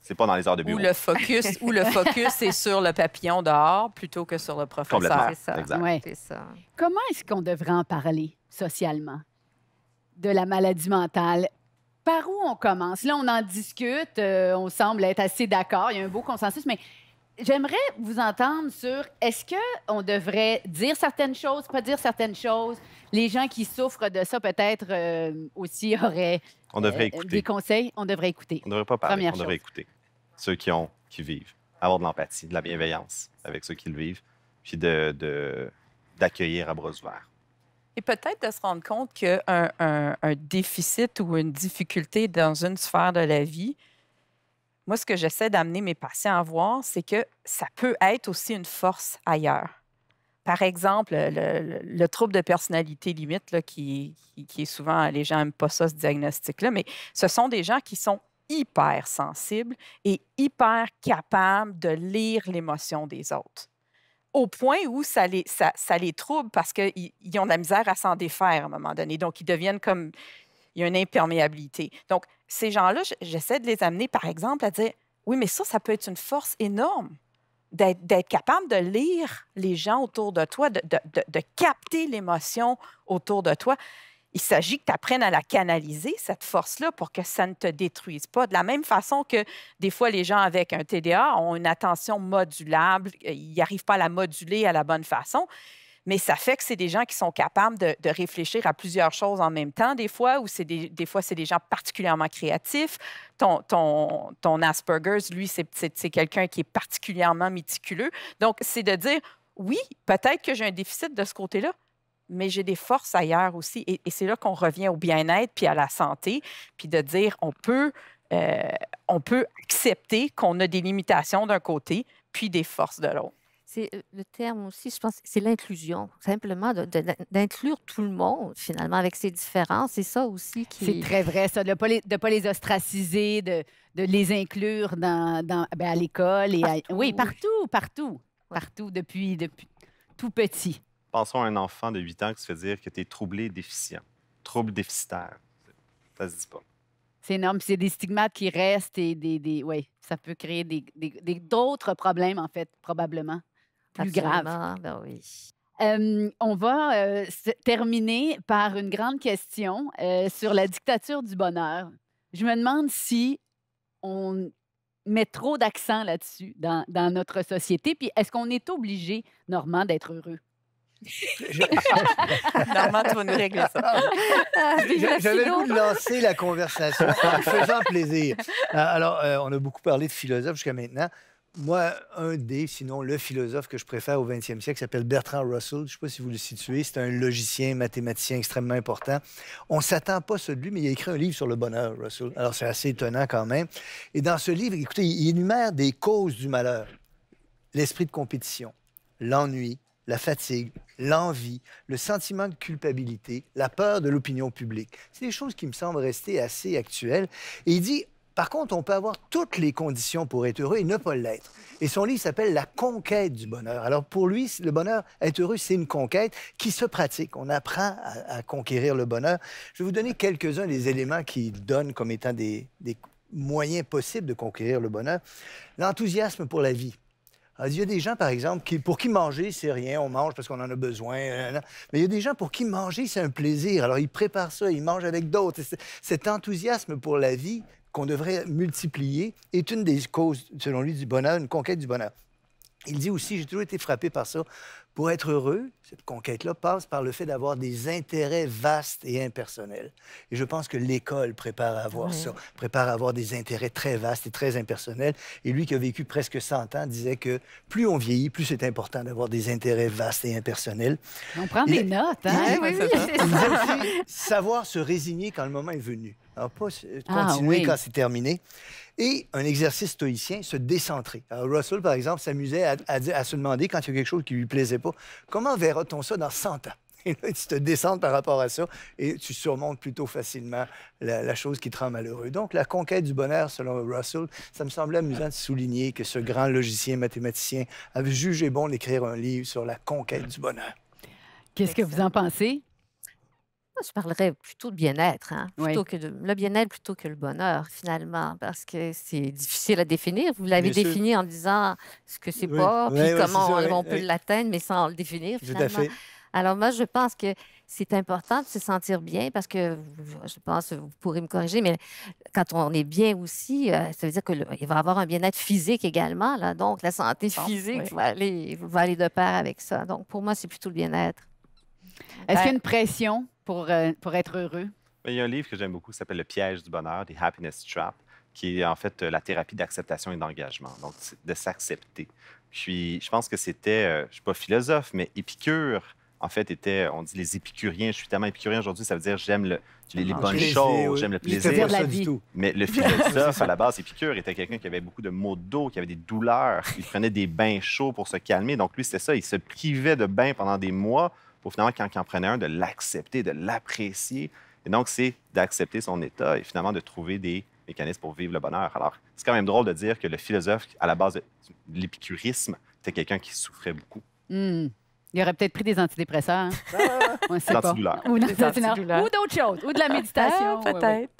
C'est pas dans les heures de bureau. Ou le focus, où le focus est sur le papillon dehors plutôt que sur le professeur. Complètement, c'est ça. Exact. Ouais. C'est ça. Comment est-ce qu'on devrait en parler socialement de la maladie mentale? Par où on commence? Là, on en discute, euh, on semble être assez d'accord, il y a un beau consensus, mais... J'aimerais vous entendre sur est-ce qu'on devrait dire certaines choses, pas dire certaines choses. Les gens qui souffrent de ça, peut-être, euh, aussi auraient on devrait euh, écouter. Des conseils. On devrait écouter. On ne devrait pas parler, Première on chose. devrait écouter. Ceux qui, ont, qui vivent, avoir de l'empathie, de la bienveillance avec ceux qui le vivent, puis d'accueillir de, de, à bras ouverts. Et peut-être de se rendre compte qu'un un, un déficit ou une difficulté dans une sphère de la vie, moi, ce que j'essaie d'amener mes patients à voir, c'est que ça peut être aussi une force ailleurs. Par exemple, le, le, le trouble de personnalité limite, là, qui, qui, qui est souvent, les gens n'aiment pas ça, ce diagnostic-là, mais ce sont des gens qui sont hyper sensibles et hyper capables de lire l'émotion des autres. Au point où ça les, ça, ça les trouble parce qu'ils ils ont de la misère à s'en défaire à un moment donné. Donc, ils deviennent comme... Il y a une imperméabilité. Donc, ces gens-là, j'essaie de les amener, par exemple, à dire, oui, mais ça, ça peut être une force énorme d'être capable de lire les gens autour de toi, de, de, de, de capter l'émotion autour de toi. Il s'agit que tu apprennes à la canaliser, cette force-là, pour que ça ne te détruise pas. De la même façon que des fois, les gens avec un T D A ont une attention modulable, ils n'arrivent pas à la moduler à la bonne façon. Mais ça fait que c'est des gens qui sont capables de, de réfléchir à plusieurs choses en même temps, des fois, ou des, des fois, c'est des gens particulièrement créatifs. Ton, ton, ton Asperger's, lui, c'est quelqu'un qui est particulièrement méticuleux. Donc, c'est de dire, oui, peut-être que j'ai un déficit de ce côté-là, mais j'ai des forces ailleurs aussi. Et, et c'est là qu'on revient au bien-être puis à la santé, puis de dire, on peut, euh, on peut accepter qu'on a des limitations d'un côté puis des forces de l'autre. C'est le terme aussi, je pense, c'est l'inclusion. Simplement d'inclure tout le monde, finalement, avec ses différences. C'est ça aussi qui... C'est très vrai, ça, de ne pas, pas les ostraciser, de, de les inclure dans, dans, ben, à l'école. et à... Oui, partout, partout. Ouais. Partout, depuis, depuis tout petit. Pensons à un enfant de huit ans qui se fait dire que tu es troublé déficient. Trouble déficitaire. Ça se dit pas. C'est énorme. C'est des stigmates qui restent et des... des... Oui, ça peut créer d'autres des, des, des, problèmes, en fait, probablement. Plus grave. Ben oui. Euh, on va euh, terminer par une grande question euh, sur la dictature du bonheur. Je me demande si on met trop d'accent là-dessus dans, dans notre société. Puis est-ce qu'on est obligé, Normand, d'être heureux? Normand, tu vas nous régler ça. J'avais le goût de lancer la conversation en faisant plaisir. Alors, euh, on a beaucoup parlé de philosophes jusqu'à maintenant. Moi, un des, sinon le philosophe que je préfère au vingtième siècle s'appelle Bertrand Russell. Je ne sais pas si vous le situez. C'est un logicien, mathématicien extrêmement important. On ne s'attend pas à ça de lui, mais il a écrit un livre sur le bonheur, Russell. Alors, c'est assez étonnant quand même. Et dans ce livre, écoutez, il énumère des causes du malheur. L'esprit de compétition, l'ennui, la fatigue, l'envie, le sentiment de culpabilité, la peur de l'opinion publique. C'est des choses qui me semblent rester assez actuelles. Et il dit... Par contre, on peut avoir toutes les conditions pour être heureux et ne pas l'être. Et son livre s'appelle « La conquête du bonheur ». Alors pour lui, le bonheur, être heureux, c'est une conquête qui se pratique. On apprend à, à conquérir le bonheur. Je vais vous donner quelques-uns des éléments qu'il donne comme étant des, des moyens possibles de conquérir le bonheur. L'enthousiasme pour la vie. Alors, il y a des gens, par exemple, qui, pour qui manger, c'est rien. On mange parce qu'on en a besoin. Mais il y a des gens pour qui manger, c'est un plaisir. Alors ils préparent ça, ils mangent avec d'autres. Cet enthousiasme pour la vie... qu'on devrait multiplier, est une des causes, selon lui, du bonheur, une conquête du bonheur. Il dit aussi, j'ai toujours été frappé par ça, pour être heureux, cette conquête-là passe par le fait d'avoir des intérêts vastes et impersonnels. Et je pense que l'école prépare à avoir oui. ça, prépare à avoir des intérêts très vastes et très impersonnels. Et lui qui a vécu presque cent ans disait que plus on vieillit, plus c'est important d'avoir des intérêts vastes et impersonnels. On prend et... des notes, hein? Il... Oui, oui, oui, c'est ça. Aussi, savoir se résigner quand le moment est venu. Alors, pas continuer ah, oui. quand c'est terminé. Et un exercice stoïcien, se décentrer. Alors, Russell, par exemple, s'amusait à, à, à se demander, quand il y a quelque chose qui lui plaisait pas, comment verra-t-on ça dans cent ans? Et là, tu te descentes par rapport à ça et tu surmontes plutôt facilement la, la chose qui te rend malheureux. Donc, la conquête du bonheur, selon Russell, ça me semblait amusant de souligner que ce grand logicien mathématicien avait jugé bon d'écrire un livre sur la conquête du bonheur. Qu'est-ce que vous en pensez? Je parlerais plutôt de bien-être, hein, plutôt oui. que de, le bien-être plutôt que le bonheur, finalement, parce que c'est difficile à définir. Vous l'avez défini en disant ce que c'est oui. pas, oui, puis oui, comment on, on peut oui. l'atteindre, mais sans le définir, finalement. Tout à fait. Alors moi, je pense que c'est important de se sentir bien parce que, je pense, vous pourrez me corriger, mais quand on est bien aussi, euh, ça veut dire qu'il va y avoir un bien-être physique également, là, donc la santé physique oui. va, aller, va aller de pair avec ça. Donc pour moi, c'est plutôt le bien-être. Est-ce ben, qu'il y a une pression Pour, euh, pour être heureux? Il y a un livre que j'aime beaucoup qui s'appelle « Le piège du bonheur », des « Happiness Trap », qui est en fait la thérapie d'acceptation et d'engagement, donc de s'accepter. Puis je pense que c'était, euh, je ne suis pas philosophe, mais Épicure, en fait, était, on dit les épicuriens, je suis tellement épicurien aujourd'hui, ça veut dire j'aime le, les, les bonnes plaisir, choses, oui. j'aime le plaisir. Dire la vie. Mais le philosophe, à la base, Épicure, était quelqu'un qui avait beaucoup de maux de dos, qui avait des douleurs, il prenait des bains chauds pour se calmer. Donc lui, c'était ça, il se privait de bains pendant des mois, pour finalement, quand il en prenait un, de l'accepter, de l'apprécier. Et donc, c'est d'accepter son état et finalement de trouver des mécanismes pour vivre le bonheur. Alors, c'est quand même drôle de dire que le philosophe, à la base de l'épicurisme, c'était quelqu'un qui souffrait beaucoup. Mmh. Il aurait peut-être pris des antidépresseurs. Hein? On sait pas. Ou, ou d'autres choses, ou de la méditation. Ah, peut-être.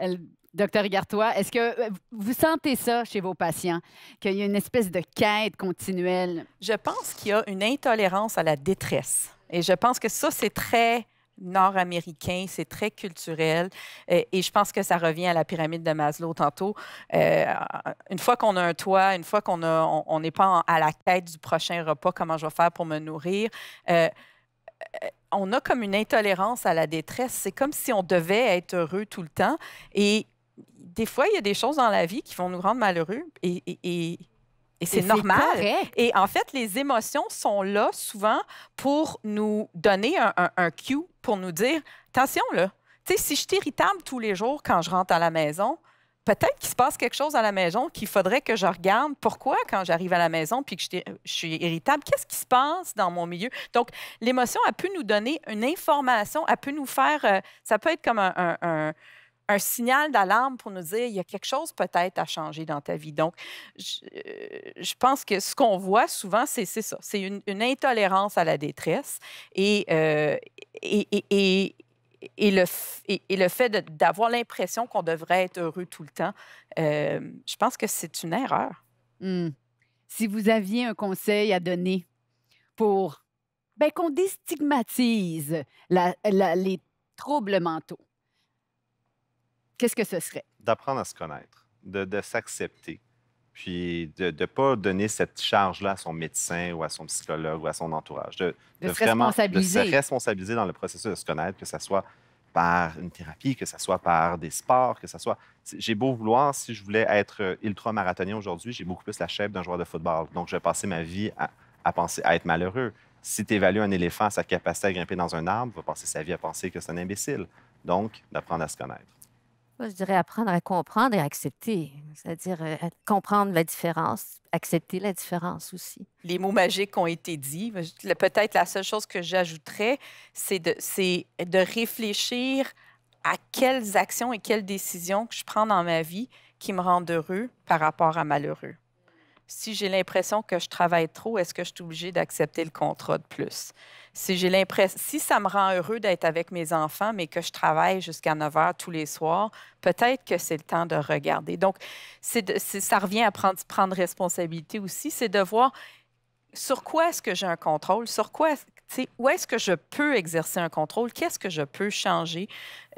Ouais, ouais. Docteur Igartua, est-ce que vous sentez ça chez vos patients, qu'il y a une espèce de quête continuelle? Je pense qu'il y a une intolérance à la détresse. Et je pense que ça, c'est très nord-américain, c'est très culturel. Et, et je pense que ça revient à la pyramide de Maslow tantôt. Euh, une fois qu'on a un toit, une fois qu'on n'est on, on pas en, à la quête du prochain repas, comment je vais faire pour me nourrir, euh, on a comme une intolérance à la détresse. C'est comme si on devait être heureux tout le temps. Et des fois, il y a des choses dans la vie qui vont nous rendre malheureux. Et... et, et Et c'est normal. Correct. Et en fait, les émotions sont là souvent pour nous donner un, un, un cue, pour nous dire, attention là, tu sais, si je suis irritable tous les jours quand je rentre à la maison, peut-être qu'il se passe quelque chose à la maison qu'il faudrait que je regarde. Pourquoi quand j'arrive à la maison puis que je, je suis irritable? Qu'est-ce qui se passe dans mon milieu? Donc, l'émotion, elle peut nous donner une information, elle peut nous faire, euh, ça peut être comme un... un, un un signal d'alarme pour nous dire il y a quelque chose peut-être à changer dans ta vie. Donc, je, je pense que ce qu'on voit souvent, c'est ça. C'est une, une intolérance à la détresse et, euh, et, et, et, et, le, et, et le fait d'avoir l'impression qu'on devrait être heureux tout le temps, euh, je pense que c'est une erreur. Mmh. Si vous aviez un conseil à donner pour Bien, qu'on déstigmatise la, la, les troubles mentaux. Qu'est-ce que ce serait? D'apprendre à se connaître, de, de s'accepter, puis de ne pas donner cette charge-là à son médecin ou à son psychologue ou à son entourage. De, de, de se vraiment responsabiliser. De se responsabiliser dans le processus de se connaître, que ce soit par une thérapie, que ce soit par des sports, que ce soit... J'ai beau vouloir, si je voulais être ultra-marathonien aujourd'hui, j'ai beaucoup plus la chèvre d'un joueur de football. Donc, je vais passer ma vie à, à penser à être malheureux. Si tu évalues un éléphant à sa capacité à grimper dans un arbre, il va passer sa vie à penser que c'est un imbécile. Donc, d'apprendre à se connaître. Moi, je dirais apprendre à comprendre et à accepter. C'est-à-dire euh, comprendre la différence, accepter la différence aussi. Les mots magiques ont été dits. Peut-être la seule chose que j'ajouterais, c'est de, c'est de réfléchir à quelles actions et quelles décisions que je prends dans ma vie qui me rendent heureux par rapport à malheureux. Si j'ai l'impression que je travaille trop, est-ce que je suis obligée d'accepter le contrat de plus? Si j'ai l'impression, si ça me rend heureux d'être avec mes enfants, mais que je travaille jusqu'à neuf heures tous les soirs, peut-être que c'est le temps de regarder. Donc, c'est de... ça revient à prendre, prendre responsabilité aussi, c'est de voir sur quoi est-ce que j'ai un contrôle, sur quoi, tu sais, où est-ce que je peux exercer un contrôle, qu'est-ce que je peux changer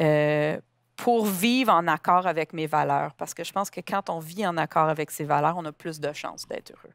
euh... pour vivre en accord avec mes valeurs. Parce que je pense que quand on vit en accord avec ses valeurs, on a plus de chances d'être heureux.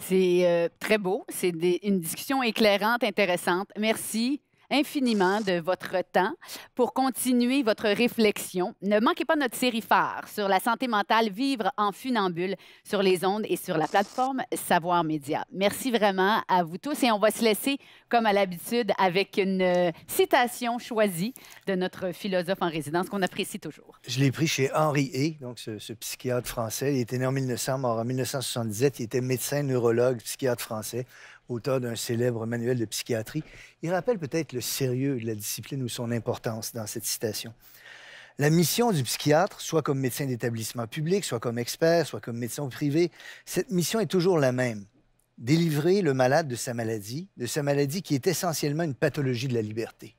C'est euh, très beau. C'est une discussion éclairante, intéressante. Merci infiniment de votre temps pour continuer votre réflexion. Ne manquez pas notre série phare sur la santé mentale, vivre en funambule sur les ondes et sur la plateforme Savoir Média. Merci vraiment à vous tous et on va se laisser, comme à l'habitude, avec une citation choisie de notre philosophe en résidence qu'on apprécie toujours. Je l'ai pris chez Henri Ey, donc ce, ce psychiatre français. Il était né en mille neuf cents, mort en mille neuf cent soixante-dix-sept. Il était médecin, neurologue, psychiatre français, auteur d'un célèbre manuel de psychiatrie. Il rappelle peut-être le sérieux de la discipline ou son importance dans cette citation. La mission du psychiatre, soit comme médecin d'établissement public, soit comme expert, soit comme médecin privé, cette mission est toujours la même. Délivrer le malade de sa maladie, de sa maladie qui est essentiellement une pathologie de la liberté.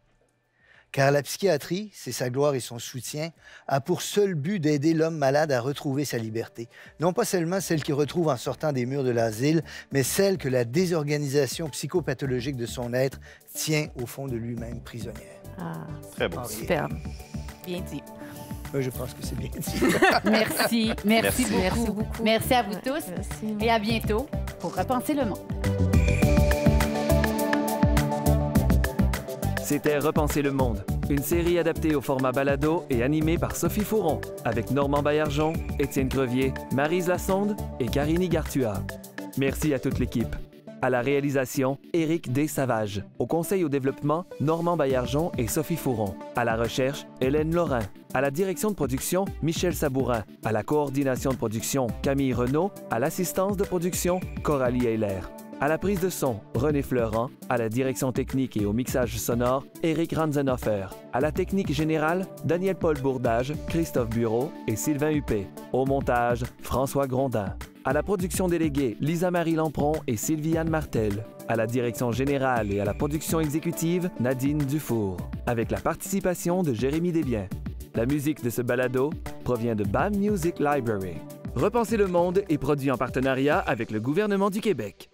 Car la psychiatrie, c'est sa gloire et son soutien, a pour seul but d'aider l'homme malade à retrouver sa liberté. Non pas seulement celle qu'il retrouve en sortant des murs de l'asile, mais celle que la désorganisation psychopathologique de son être tient au fond de lui-même prisonnière. Ah, très bon. Superbe. Bien dit. Oui, je pense que c'est bien dit. Merci. Merci, merci beaucoup. Merci beaucoup. Merci à vous tous. Merci. Et à bientôt pour Repenser le monde. C'était Repenser le monde, une série adaptée au format balado et animée par Sophie Fouron, avec Normand Baillargeon, Étienne Crevier, Maryse Lassonde et Karine Igartua. Merci à toute l'équipe. À la réalisation, Éric D. Savage. Au conseil au développement, Normand Baillargeon et Sophie Fouron. À la recherche, Hélène Lorrain. À la direction de production, Michel Sabourin. À la coordination de production, Camille Renaud. À l'assistance de production, Coralie Heiler. À la prise de son, René Fleurant. À la direction technique et au mixage sonore, Eric Ranzenhofer. À la technique générale, Daniel-Paul Bourdage, Christophe Bureau et Sylvain Huppé. Au montage, François Grondin. À la production déléguée, Lisa-Marie Lampron et Sylviane Martel. À la direction générale et à la production exécutive, Nadine Dufour. Avec la participation de Jérémy Desbiens. La musique de ce balado provient de B A M Music Library. Repenser le monde est produit en partenariat avec le gouvernement du Québec.